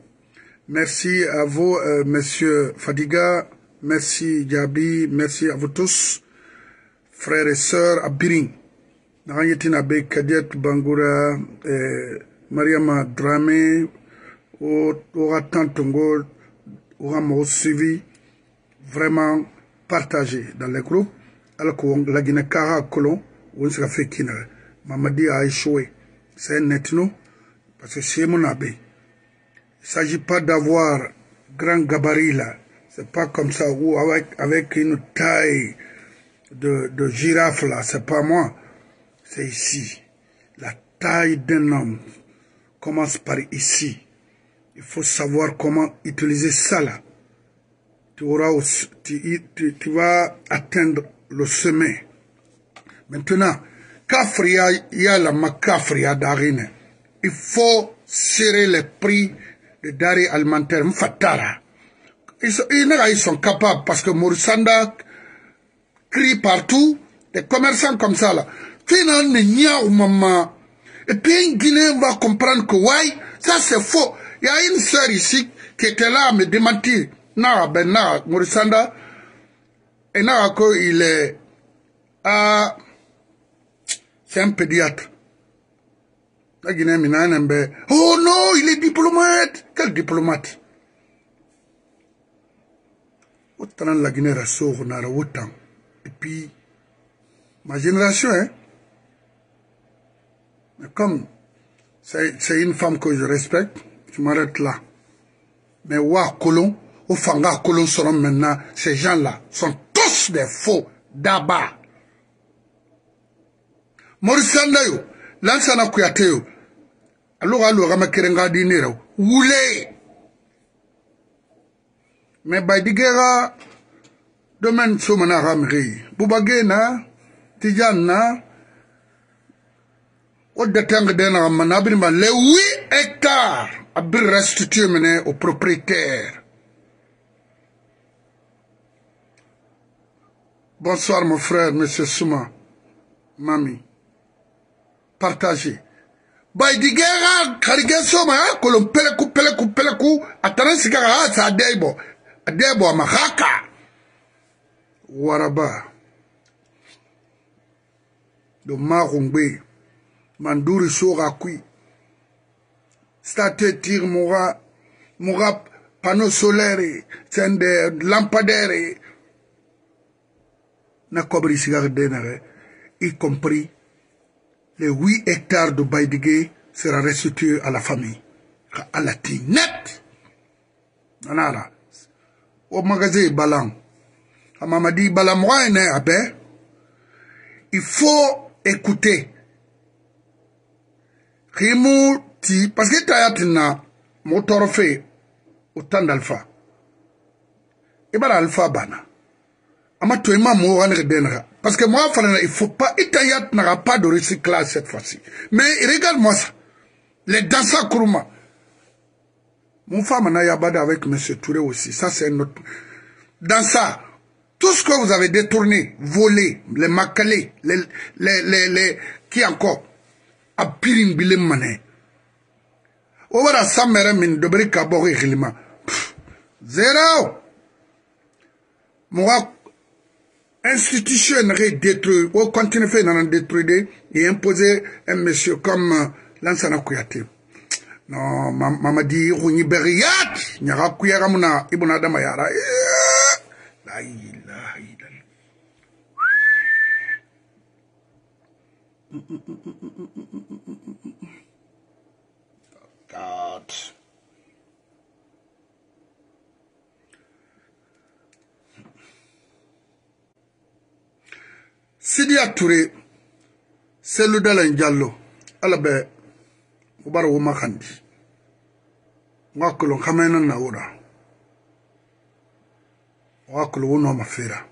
Merci à vous, euh, monsieur Fadiga. Merci, Gabi. Merci à vous tous, frères et sœurs, à Biring. N'ayétina Be Kadiat Bangoura, Mariam Dramé, aura tant aura suivi, vraiment partagé dans les groupes. Alors que la Guinée-Cara Colon, on se fait qu'il Mamadi a échoué. C'est net, non? Parce que c'est mon abbé. Il ne s'agit pas d'avoir grand gabarit là. C'est pas comme ça, ou avec, avec une taille de, de girafe là. C'est pas moi. C'est ici. La taille d'un homme commence par ici. Il faut savoir comment utiliser ça là. Tu, auras aussi, tu, tu, tu vas atteindre le sommet. Maintenant, Kafria, il y a la Makafria Darine. Il faut serrer les prix de Dari alimentaire. Mfatara. Ils, ils, ils sont capables parce que Moursanda crie partout. Des commerçants comme ça là. Finalement, il y a un moment. Et puis, Guinée va comprendre que, ouais, ça c'est faux. Il y a une sœur ici qui était là à me démentir. Non, ben non, Mourisanda. Et non, il est à... C'est un pédiatre. Oh non, il est diplomate. Quel diplomate? Autant la Guinée rassure, on a autant. Et puis, ma génération, hein. Mais comme c'est une femme que je respecte, je m'arrête là. Mais Wa Colon, au Fanga Colon seront maintenant, ces gens-là sont tous des faux d'abats. Morisanda yo, Lansana Kouyaté yo, alors alors Ramakirenga Dinero, oulé. Mais Baidigera, demain soumana Ramri, Boubagena, Tijana, au détente d'un Ramanabima, les huit hectares. Abri restitué mené aux propriétaires. Bonsoir mon frère, monsieur Souma, Mami. Partagez. Baidigera, Karigé Souma, Colom Pelekou, Pelekou, Pelekou, Atanasikara, ça a debo. A debo à Mahaka. Waraba. De Marumbe. Mandouri Sorakui. Statue tir moura, moura panneau solaire, c'est des lampadaires. N'a pas pris cigare d'énergie, y compris les huit hectares de Baidigé sera restitué à la famille. À la tinette. Nanara. Au magasin Balan. À Mamadi Balan, il faut écouter. Remou. Parce que Tayatina, mon torfé, autant d'alpha. Et bien, alpha, bana. Amatoima, moi, on redenra. Parce que moi, il faut pas, et Tayat n'aura pas de recyclage cette fois-ci. Mais regarde-moi ça. Les danseurs Kuruma. Mon femme, n'a yabada avec M. Touré aussi. Ça, c'est un autre. Dans ça, tout ce que vous avez détourné, volé, les macalés, les, les, les, les, qui encore? À Pirin Bilem Mané. Obara samere min dobri kabori khilima. Zéro. Moi, institution détruit, ou continue fait d'en détruire et imposer un monsieur comme Lansana Kouyaté. Non, Mamadi Rouni Beriat, Nyara Kouyaramuna, Ibn Adamayara. Oh, God. Sidya Touré, Cellou Dalein Diallo, alabe, ubaro umakandi, wakulu kamena na ura, wakulu uno mafira,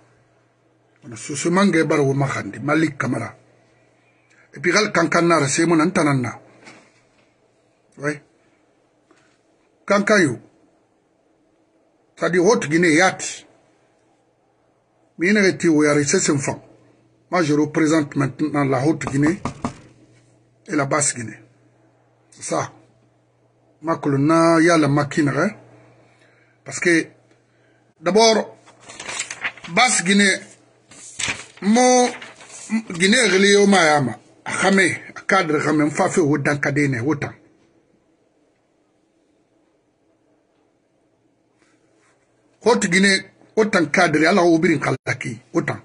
susumange baro umakandi, Malik Kamara, et puis il kankana a mon antanana. Oui. Kankayou. Ça dit haute Guinée yat. Mais il est fond. Moi je représente maintenant la haute Guinée et la basse Guinée. C'est ça. Ma colonna y a la maquinerie. Parce que d'abord, basse Guinée, mon Guinée est reliée au Mayama. Khamé, cadre Khamé, on fait autant cadéné, autant. Haute Guinée, autant cadre, alors on oublie Kalaki, autant.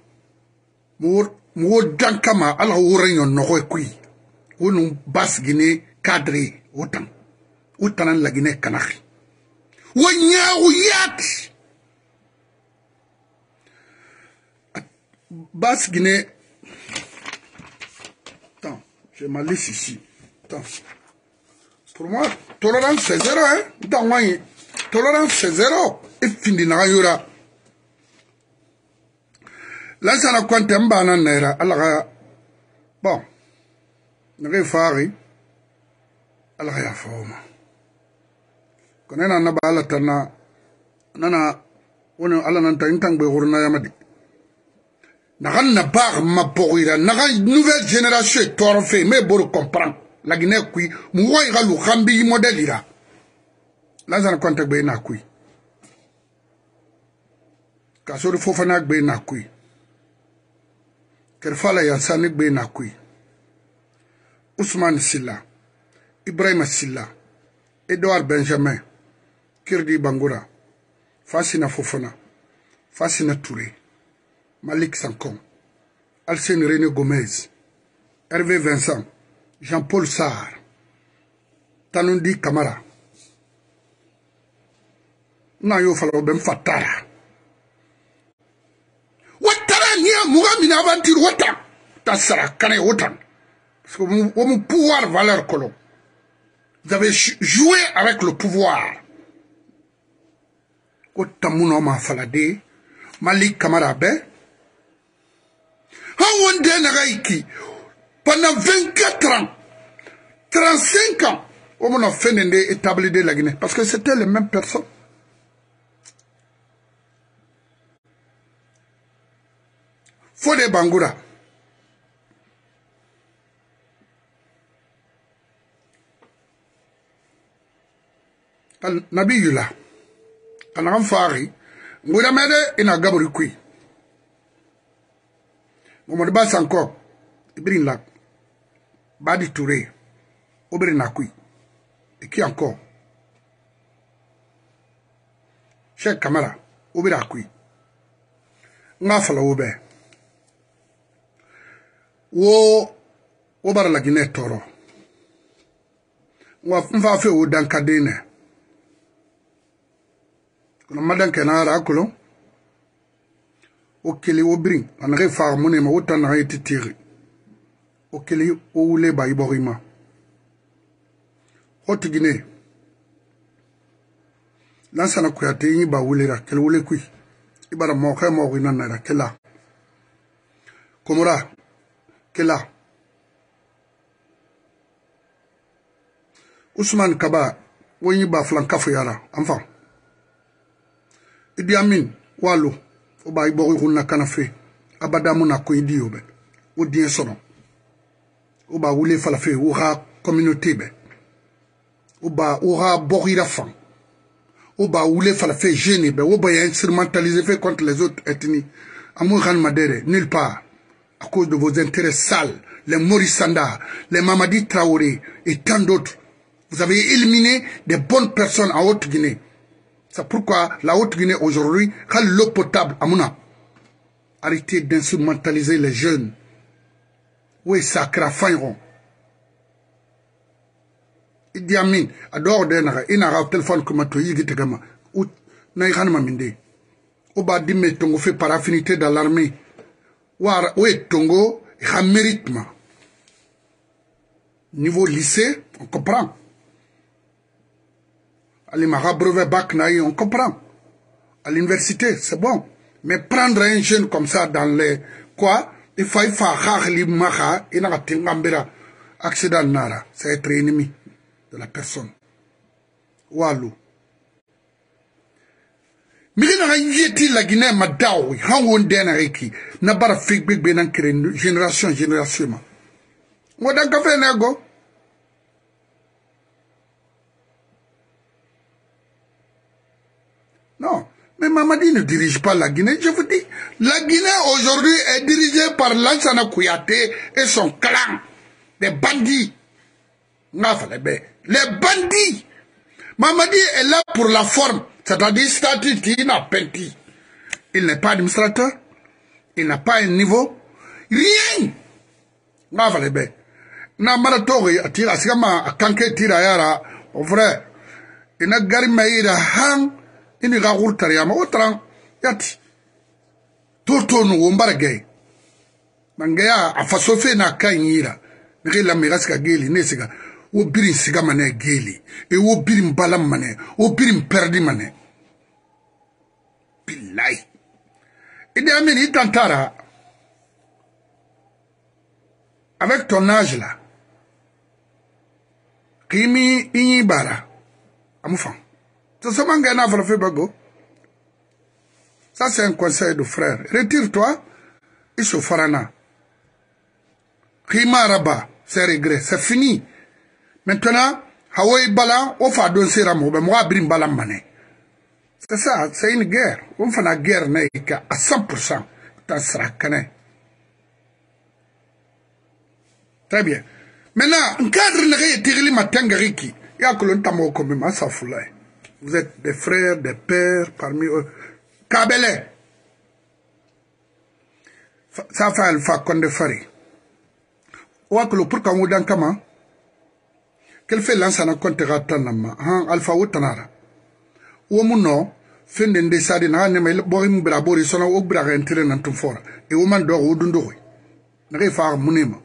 Mour, mour d'Ankama, alors on réunit nos équipes. On nous basse Guinée, cadre, autant. Autant la Guinée Kanaki. Ouya ouyat. Basse Guinée. Je m'en laisse ici. Attends. Pour moi, tolérance c'est zéro, hein. Dans moi, tolérance c'est zéro. Et fini n'a yura. Là, ça n'a qu'un temps bananera. Alors, bon, n'est-ce pas? Alors, il y a forme. Quand on a un abalatana, nana, on a un temps de gournaïamadi. N'a pas ma pourrira, n'a pas une nouvelle génération torfée, mais pour comprendre. La Guinée, qui, moi, il y a le Rambi modèle. Là, ça n'a pas de bénacui. Casso de Fofanak bénacui. Kerfala Yansanik bénacui. Ousmane Silla, Ibrahima Silla, Edouard Benjamin, Kirdi Bangoura, Fasina Fofana, Fasina Touré. Malik Sankon, Alcine René Gomez, Hervé Vincent, Jean-Paul Sarr, Tanundi Kamara. Na yo falo ben fatara. Watara niya mugami na aventure watan. Tassara kane watan. Parce que mon pouvoir valeur colon. Vous avez joué avec le pouvoir. Otamuno ma falade, Malik Kamara ben. Pendant vingt-quatre ans, trente-cinq ans, on a fait établir de la Guinée. Parce que c'était les mêmes personnes. Fodé Bangoura. Nabi Yula. Kanam Fari. Ngouramede et Nagaburikui. Mon basse encore, Ibrin Lak, Badi Touré, Obernakui, et qui encore? Cheikh Kamara, Oberakui, Nafala Ober, Wo Obar la Guinée Toro, Wafafe ou Dankadene, Madame Kenara Colon. Okele obring an refar monema otan raiti tiri okele oule ba iborima Haute Guinée Lansana Kouyaté ni ba oule ra kel oule kui ibara mo kha mo wina na kela komora kela Ousmane Kaba woni ba flankafu yara anfa Idi Amin walu Oba iboru kuna kanafe, abadamu na kuidi yobe, udien sono. Oba ule falafe, uha communauté be, oba uha borira fan, oba ule falafe gêné be, oba y a instrumentalisé fait contre les autres ethnies. Amouran Madere, nulle part, à cause de vos intérêts sales, les Morisanda, les Mamadi Traoré et tant d'autres. Vous avez éliminé des bonnes personnes en Haute-Guinée. C'est pourquoi la Haute-Guinée aujourd'hui a l'eau potable à Mouna. Arrêtez d'instrumentaliser les jeunes. Oui, ça crée faim. Idi Amin, à dehors d'un arrêt, il n'a pas de téléphone comme toi, il dit que tu n'as pas de Ou bah, dis-moi, Tongo fait par affinité dans l'armée. Oui, Tongo, il a mérite. Niveau lycée, on comprend. Allez, ma brevet bac, on comprend. À l'université, c'est bon. Mais prendre un jeune comme ça dans les. Quoi? Il faut faire l'immaha, il n'a pas accident nara. C'est être ennemi de la personne. Walou. Mirina yeti la Guinée madawi, hangon denareki, nabara fig big benan kren, génération, génération. Wadan kafe nego. Non, mais Mamadi ne dirige pas la Guinée, je vous dis. La Guinée aujourd'hui est dirigée par Lansana Kouyaté et son clan, des bandits. Les bandits. Mamadi est là pour la forme. C'est-à-dire, il n'a pas petit. Il n'est pas administrateur. Il n'a pas un niveau. Rien. Ou birin sigamane geli, et ou birin balamane, ou birin perdimane. Billahi. Et d'ailleurs, il tentara, avec ton âge là, Kimi Inibara, Amoufan. Ça, Ça, c'est un conseil de frère. Retire-toi, il se farana. Kimi Araba, c'est regret, c'est fini. Maintenant, Hawaï Balan, on fait donner ses rameaux, mais moi, Brim Balan Mané. C'est ça, c'est une guerre. On fait la guerre à cent pour cent. T'en seras canin. Très bien. Maintenant, un cadre n'est pas tiré ma tangariki. Il y a que l'on t'a mort comme un safoulé. Vous êtes des frères, des pères, parmi eux. Kabele. Ça fait Alpha Kondé Fari. Ou à que l'on pourquoi on dans comment? Quel fait Lansana Kouyaté Ratanama, hein, Alpha Outanara. Ouamuno, fin de Ndesadina, Nema, Borim Brabori, Sona, Obra, Entire, Nantumfora, et Ouman d'or, Oudundoui. Réfar, Mounema.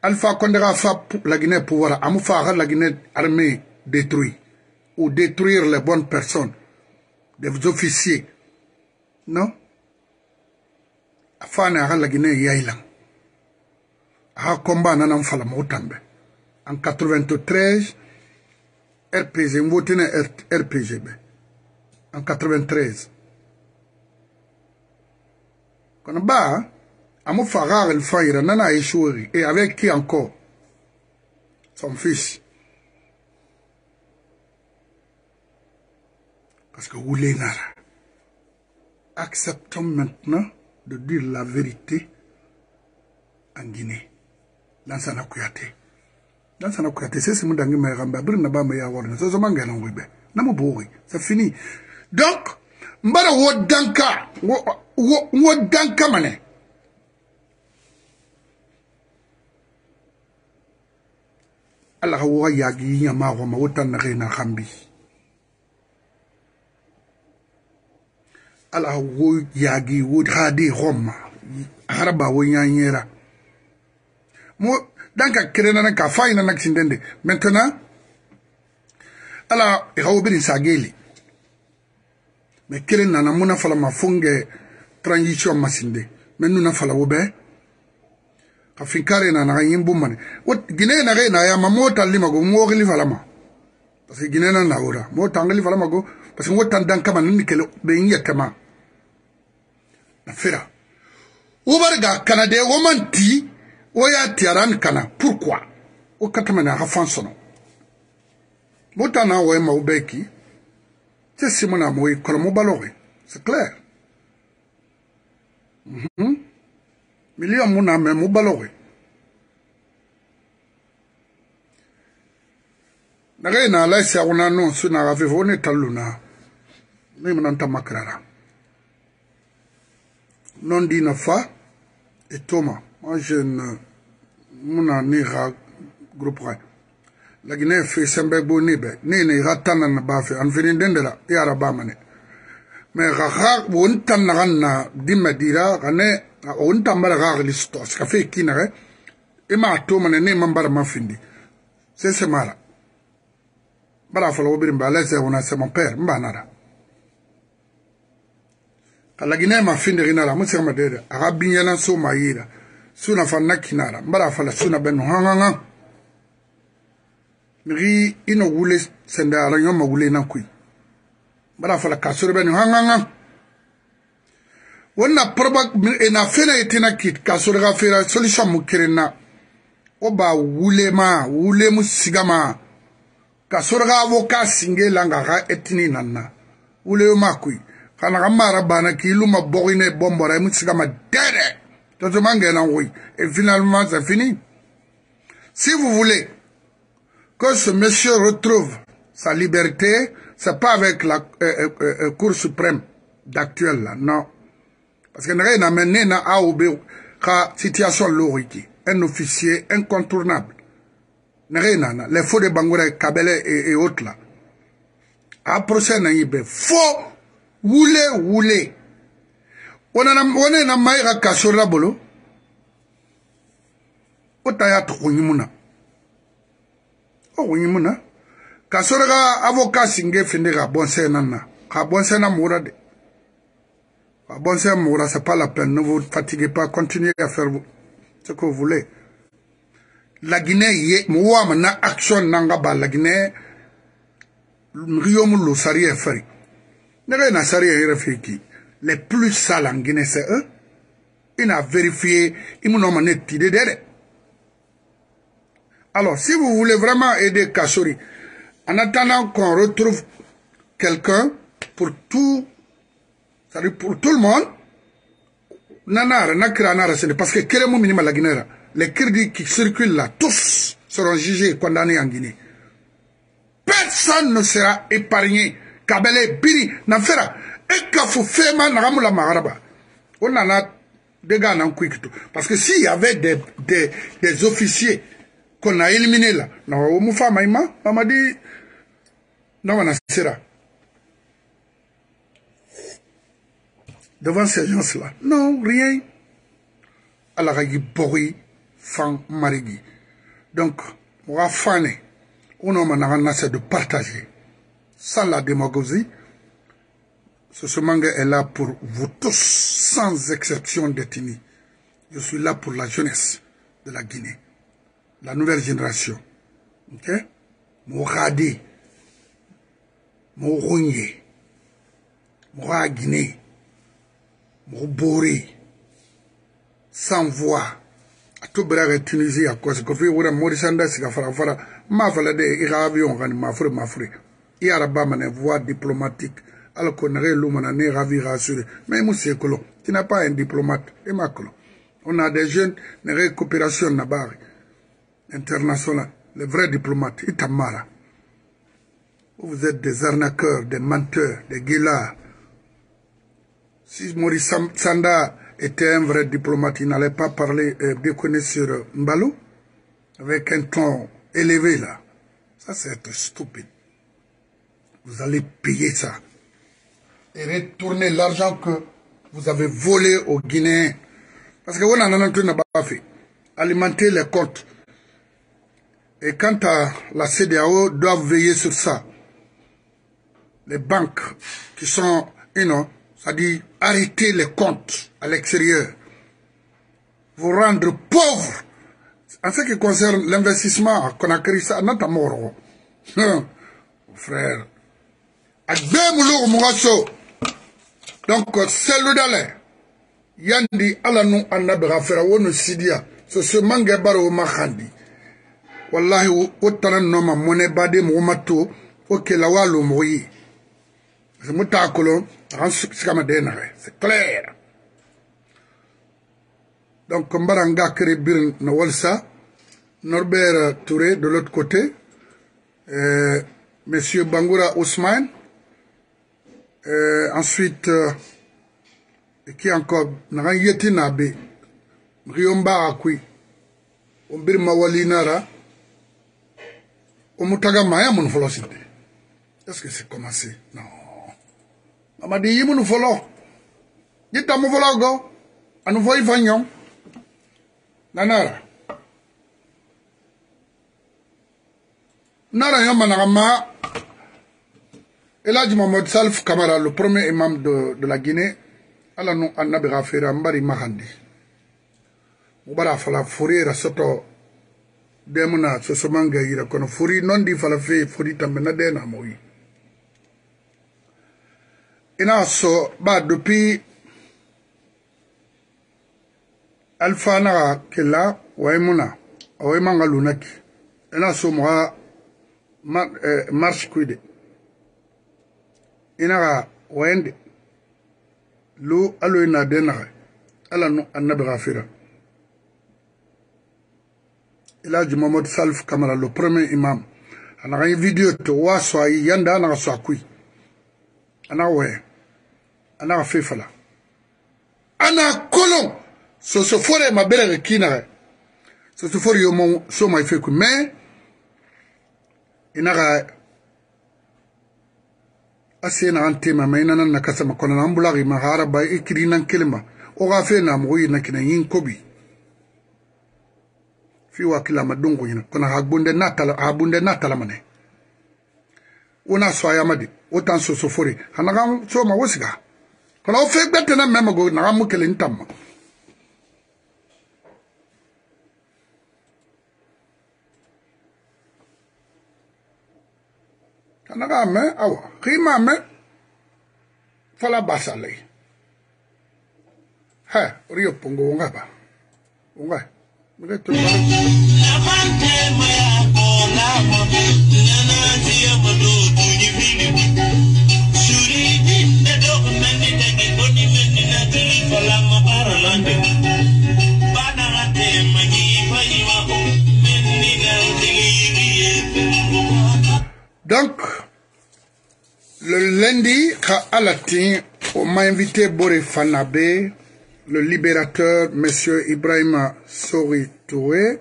Alpha Kondé Rafa, la Guinée pouvoir, Amoufara, la Guinée armée détruit, ou détruire les bonnes personnes, des officiers. Non? Afana, la Guinée, Yailan. A combat nanan fala moutambe. En quatre-vingt-treize, R P G, m'votine R P G. En quatre-vingt-treize. Quand on va, à mon farar el faïra, nana échoué. Et avec qui encore? Son fils. Parce que vous les nara. Acceptons maintenant de dire la vérité en Guinée. Lansana Kouyaté. Lansana Kouyaté, c'est ce que je veux dire. C'est fini. Donc, je veux dire, je veux dire, Allah wa yagi yama wa mawtan rena khambi. Allah wa yagi wa hadi roma. Haraba wa yanyera. Maintenant, alors, il y a eu des sagéli. Mais quel est le transition massinde? Mais nous n'avons pas la oubé. Afinkare n'a rien boumane. Guinée n'a rien à mamota limago, mourili valama. Parce que Guinée n'a aura. Motangali valamago, parce que motan dankaman nikel beignetama. La fera. Oubarga, Canada, romanti. Oya tiaran kana. Pourquoi? O katamana rafansono. Motana oye maubeki. C'est Simona moye kolomobalore. C'est clair. Million mouna me moubalore. Nagaina la si auna non su na ravevone taluna. Ni mnanta makrara. Non dina fa et Thomas. Moi je ne mona ni ra groupe. La Guinée fait sembe bonibe. Ni ni ratana na bafe an venin dendela ya rabamane. Mais rara wontan na na dimadira gane wontan mara rara listo. Ça fait qui na et ma Thomas ne mambara mafindi. C'est ce mara. C'est mon père. Quand la Guinée m'a fini de la mousse, la Kasorga avocat singé langara etni nana. Ouleu makui. Kanagama bana ki luma borine bombora mutsigama dere. Totomangena oui. Et finalement c'est fini. Si vous voulez que ce monsieur retrouve sa liberté, c'est pas avec la euh, euh, euh, Cour suprême d'actuelle là, non. Parce que rien n'a mené na A O B ka situation loriki. Un officier incontournable. Les faux de Bangoura, Kabele et autres là. Après ça, faux, roulé, roulé. On a un maïra Kassola Bolo. On a un Onyimuna. Onyimuna. Kassola, avocat, singé, finira, bon sénana. Bon sénana, mourade. Bon sénana, mourade, c'est pas la peine. Ne vous fatiguez pas, continuez à faire ce que vous voulez. La Guinée yé moi mana action nanga ba la Guinée riomulu sari efari nere na sari erefiki les plus sales en Guinée c'est eux ils n'ont vérifié ils m'ont mené tirer derrière. Alors si vous voulez vraiment aider Kassory en attendant qu'on retrouve quelqu'un pour tout ça veut dire pour tout le monde nanar nakira nara c'est parce que quel est mon minimum la Guinée. Les crédits qui circulent là, tous seront jugés et condamnés en Guinée. Personne ne sera épargné. Kabele, Biri, Nafera, Ekafou, Fema, Naramula, Maharaba. On en a des gars dans le quick. Parce que s'il y avait des, des, des officiers qu'on a éliminés là, on m'a dit, non, on a sera. Devant ces gens-là, non, rien. Alors, il y a Bori. Fan Marigui. Donc, on va faner. On a de partager. Sans la démagogie, ce manga est là pour vous tous, sans exception d'ethnie. Je suis là pour la jeunesse de la Guinée. La nouvelle génération. Ok? Mouradi. Mourounier. Moura Guinée. Mourbouré. Sans voix. Tout brave et Tunisie à cause que vous avez Morisanda, c'est qu'à faire ma valade et ravion, ma frère, ma frère. Il y a une voie diplomatique, alors qu'on aurait l'homme ravi rassuré. Mais monsieur Colo, tu n'as pas un diplomate, et ma Colo. On a des jeunes, une coopération nabari, internationale, les vrais diplomates, Itamara. Vous êtes des arnaqueurs, des menteurs, des guillards. Si Morisanda était un vrai diplomate, il n'allait pas parler, euh, déconner sur euh, Mbalou, avec un ton élevé là. Ça, c'est stupide. Vous allez payer ça et retourner l'argent que vous avez volé aux Guinéens. Parce que vous n'en avez pas fait. Alimenter les comptes. Et quant à la C D A O, doivent veiller sur ça. Les banques qui sont, you know, c'est-à-dire arrêter les comptes à l'extérieur, vous rendre pauvres. En ce qui concerne l'investissement, qu'on a créé ça, notre amour, frère. Donc, Cellou Dalein, Yandi Alanou Anabra Ferawon Sidia, c'est ce Mangabaro Mahandi. Wallahi, autant nom monebade moumato, ok la walo mouyi. C'est mon tacolon. C'est clair. Donc, comme Baranga Kérébir Nawalsa, Norbert Touré de l'autre côté, euh, Monsieur Bangoura Ousmane, euh, ensuite euh, qui encore Narangeti Nabe, Riomba Akui, Ombir Mawalinara, Omutaga Maya mon folosité. Est-ce que c'est commencé? Non. Mamadi Yimu nous follow. Dit à mon vologo, à nous voyer vagnon. Nanara. Nara Yamanarama, Eladji Mamadi Salif Camara, le premier imam de, de la Guinée, ala nous en abira faire Mbari Mahandi. Moubara Fala Fouri, Rasoto Demona, Sosomanga, Irakono Fouri, Nondi Fala Fe, Fouri Tamenadena Moui. Et là, so, bah, depuis Alpha Nara Kella, Waimuna, Waimanga Lunaki. Et là, so, moi, Mar euh, marche quid inara wende lo alo ina denara ala no annabra fira ila ji Mamadi Salif Camara le premier imam ana ga video to waso ay yanda ana so akui ana we ana fefala ana kolon so so fore ma bere kinara so so fore yo mon so ma feku mais inaga asena ante mama inana nakasama kona nambulari mahara ba ikiri nan kelma oga fe na moyi nakina yin kobi fi wakila madungu yina kona hagbunde natala abunde natala mane una swaya madi otan sosofori hanaga so ma wosiga kona ofe gbete na mema go na mukele ntamma Anaga me awa kima me fala basalai ha rio pongo unga ba unga mire tu donc le lundi, Alatin, on m'a invité Boré Fanabe, le libérateur, Monsieur Ibrahima Soritoué,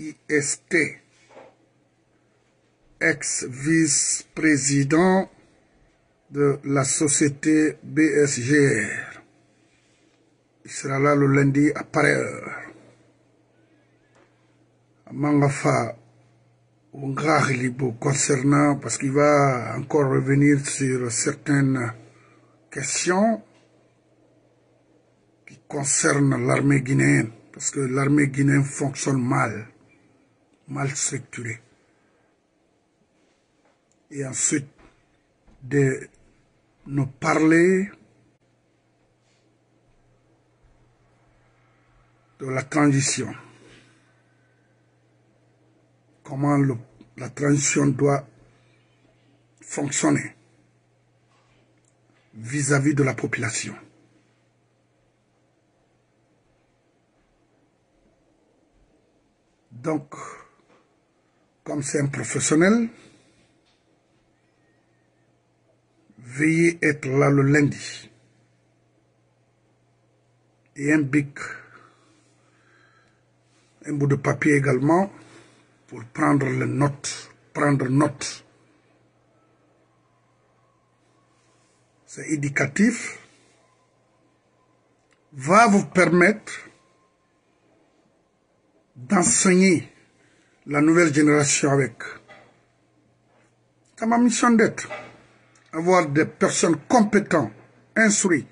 I S T, ex-vice-président de la société B S G R. Il sera là le lundi à pareille heure. Mangafa. Concernant, parce qu'il va encore revenir sur certaines questions qui concernent l'armée guinéenne, parce que l'armée guinéenne fonctionne mal, mal structurée. Et ensuite, de nous parler de la transition. Comment le, la transition doit fonctionner vis-à-vis de la population. Donc, comme c'est un professionnel, veillez être là le lundi. Et un bic, un bout de papier également, pour prendre les notes, prendre note. C'est éducatif, va vous permettre d'enseigner la nouvelle génération avec. C'est ma mission d'être, avoir des personnes compétentes, instruites,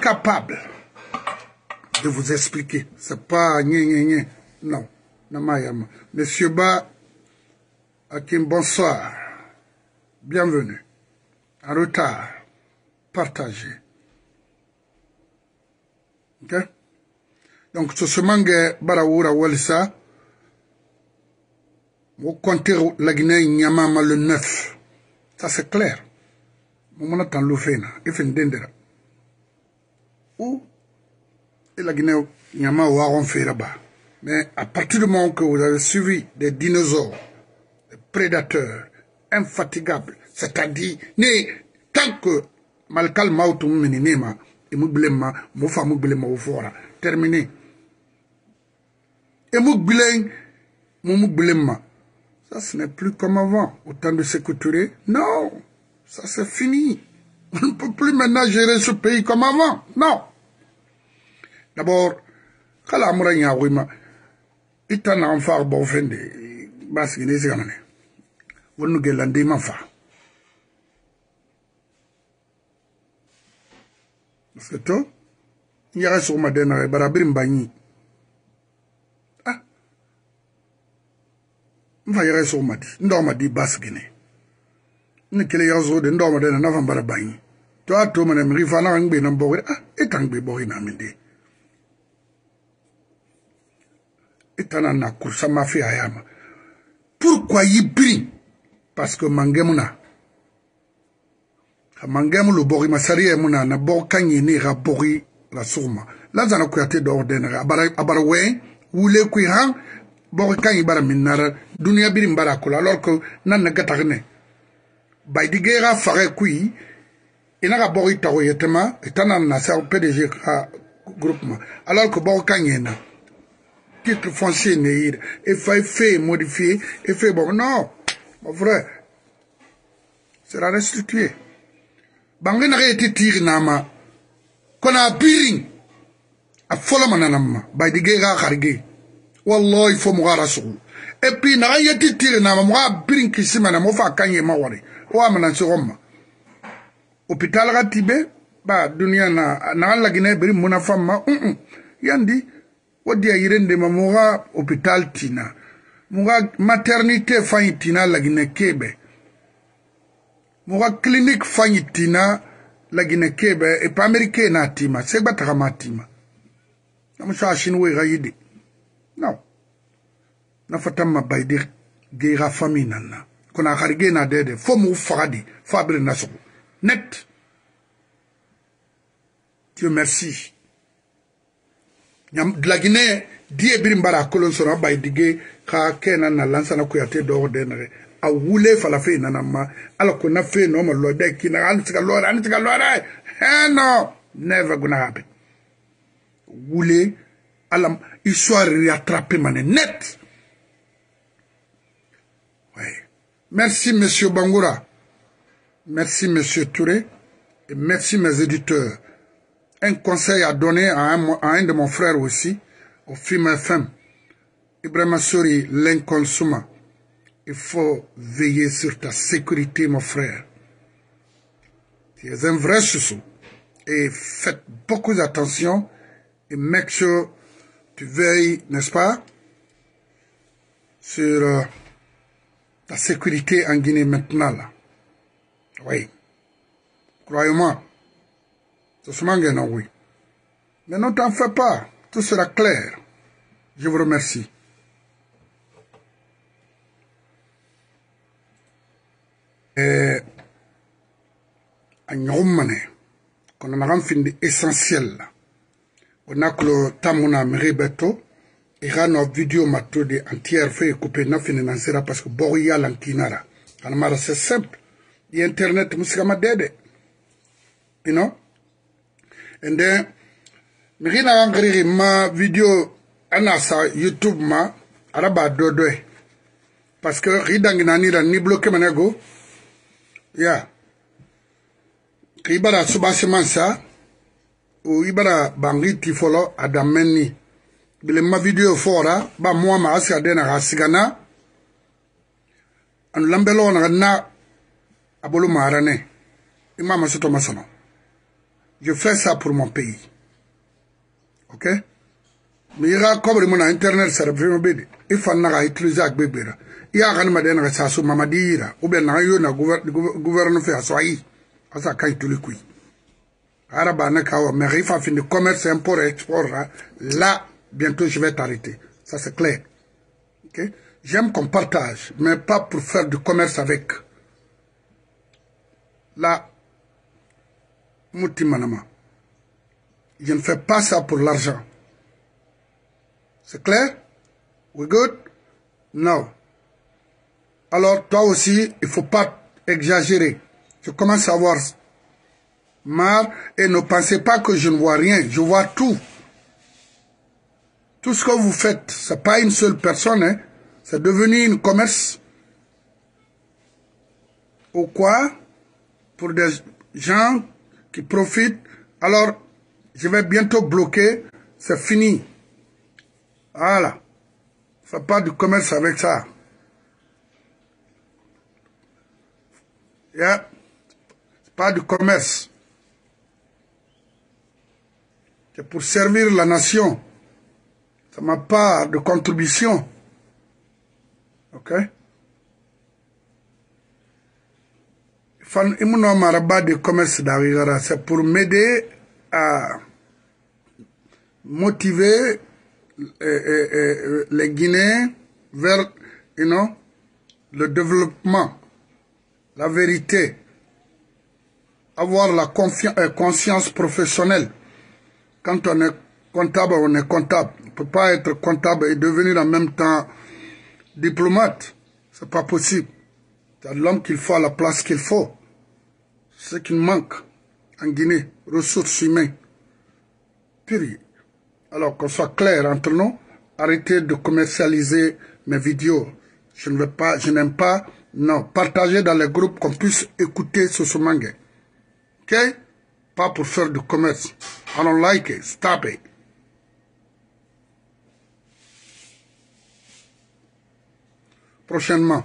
capables de vous expliquer. C'est pas gna gna gna, non. Monsieur Ba Hakim, bonsoir. Bienvenue. En retard. Partagez. Ok? Donc, ce mangue Baraoura Walsa, vous comptez la Guinée Nyamama le neuf. Ça, c'est clair. Mon attend l'oufena. Il fait une dendera. Ou, et la Guinée Nyamama Waron Feraba. Mais à partir du moment que vous avez suivi des dinosaures, des prédateur, infatigable, c'est-à-dire, tant que Malkal Mautum Meninema, et Moublema, Moufa Moublema Oufora, terminé. Et Moublema, Moublema, ça ce n'est plus comme avant, autant de sécurité. Non, ça c'est fini. On ne peut plus maintenant gérer ce pays comme avant. Non. D'abord, quand la moura n'y a pas, il y a un enfant qui a été fait. Il y a un enfant qui a été fait. Parce que toi, il y a un enfant qui a été fait. Ah. Il y a un enfant qui a été fait. Nekele yazo de ndoma de na vambara bayi to ato mena mrifa na ngbe na mbori ah etangbe bori na minde etana na kursa mafia yama pourquoi yibri parce que mangemuna mangemu lo bori masari emuna na borkanye ni ra bori la sourma Lansana Kouyaté d'ordine abara abara we wule ku ha borkanye bara minara dunia biri mbara kula alors que nan gatagne Baidigera Faré Kui, il n'a pas été Taroyetema, et Tanana, c'est un P D G groupement. Alors que Borkanyena, titre foncier n'est et fait modifier, et fait bon. Non, mon frère, c'est la restituer. Bangena a été tiré nama, qu'on a piri, à Folamananama, Baidigera Hargé. Wallah, il faut mourir à son. Et puis, n'a été tiré nama, moi, piri qui s'y mène, moi, Kanye Mawari. Hôpital Ratibé, bah, dunia na, na la Guinée, beri mona fama, hum hum, yandi, odia irende ma mora hôpital tina, mora maternité fayi tina la Guinée Kébé, mora clinique fayi tina la Guinée Kébé, et pas américaine na tima, c'est pas dramatima. Namusha chinois raïde, non, na fatama baidir guerra famine na. Qu'on a cargué na dede, faut mou faradi, fabre naso. Net. Dieu merci. De la Guinée, Dieu brimbara kolonsora baidige, ka kena na Lansana Kouyaté d'ordre. A woule falafé nanama, alors qu'on a fait non, l'ode qui n'a antika l'ora, antika l'ora. Eh non, never gonna happen. Woule, alam, il soit rattrapé mané, net. Merci, monsieur Bangoura. Merci, monsieur Touré. Et merci, mes éditeurs. Un conseil à donner à un, à un de mon frère aussi, au film F M. Ibrahima Soritoué, l'inconsuma. Il faut veiller sur ta sécurité, mon frère. Tu es un vrai soussou. Et faites beaucoup d'attention. Et make sure tu veilles, n'est-ce pas, sur... Euh, la sécurité en Guinée maintenant, là. Oui. Croyez-moi. C'est ce mangue, non, oui. Mais ne t'en fais pas. Tout sera clair. Je vous remercie. Et... En Romane, qu'on a un film essentiel, là. On a que le Tamouna Meribeto, et quand notre vidéo m'a tout dit entière fait couper na financière parce que Boria l'ankinara. Alors c'est simple. Il y a internet musique m'a dédé. You know? And then mais rien à enregistrer ma vidéo anasa YouTube ma araba dodo parce que ridang nani la ni bloqué manego. Yeah. Ibara subasement ça ou ibara bangi tifolo adameni. Ma vidéo fora, bah moi ma asse à dena rasigana, en l'ambelon rana abolo marane, et ma masse tomasono. Je fais ça pour mon pays, ok? Mais il y a comme mon internet, ça va me béder. Il faut n'a utilisé à bébéra. Il y a un madame à sa mamadira, ou bien n'a eu un gouvernement fait à soyi, à sa caille tout le coup. Arabana kawa, mais il faut finir commerce, import et export là. Bientôt, je vais t'arrêter. Ça, c'est clair. Okay? J'aime qu'on partage, mais pas pour faire du commerce avec. Là, Moutimanama, je ne fais pas ça pour l'argent. C'est clair? We good? No. Alors toi aussi, il ne faut pas exagérer. Je commence à voir marre et ne pensez pas que je ne vois rien. Je vois tout. Tout ce que vous faites, ce n'est pas une seule personne. Hein. C'est devenu une commerce. Ou quoi? Pour des gens qui profitent. Alors, je vais bientôt bloquer. C'est fini. Voilà. Ça ne fait pas du commerce avec ça. Yeah. C'est pas du commerce. C'est pour servir la nation. Ça m'a pas de contribution. Ok? C'est pour m'aider à motiver les Guinéens vers you know, le développement, la vérité, avoir la conscience professionnelle. Quand on est comptable, on est comptable. On ne peut pas être comptable et devenir en même temps diplomate. Ce n'est pas possible. C'est l'homme qu'il faut à la place qu'il faut. C'est ce qu'il manque en Guinée, ressources humaines. Pire. Alors qu'on soit clair entre nous, arrêtez de commercialiser mes vidéos. Je ne veux pas, je n'aime pas. Non, partagez dans les groupes qu'on puisse écouter ce Soumangé. Ok? Pas pour faire du commerce. I don't like it. Stop it. Prochainement.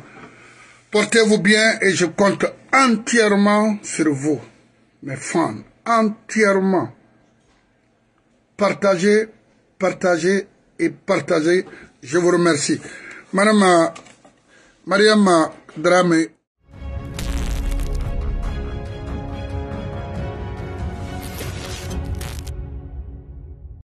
Portez-vous bien et je compte entièrement sur vous, mes fans. Entièrement. Partagez, partagez et partagez. Je vous remercie. Madame Mariam Dramé,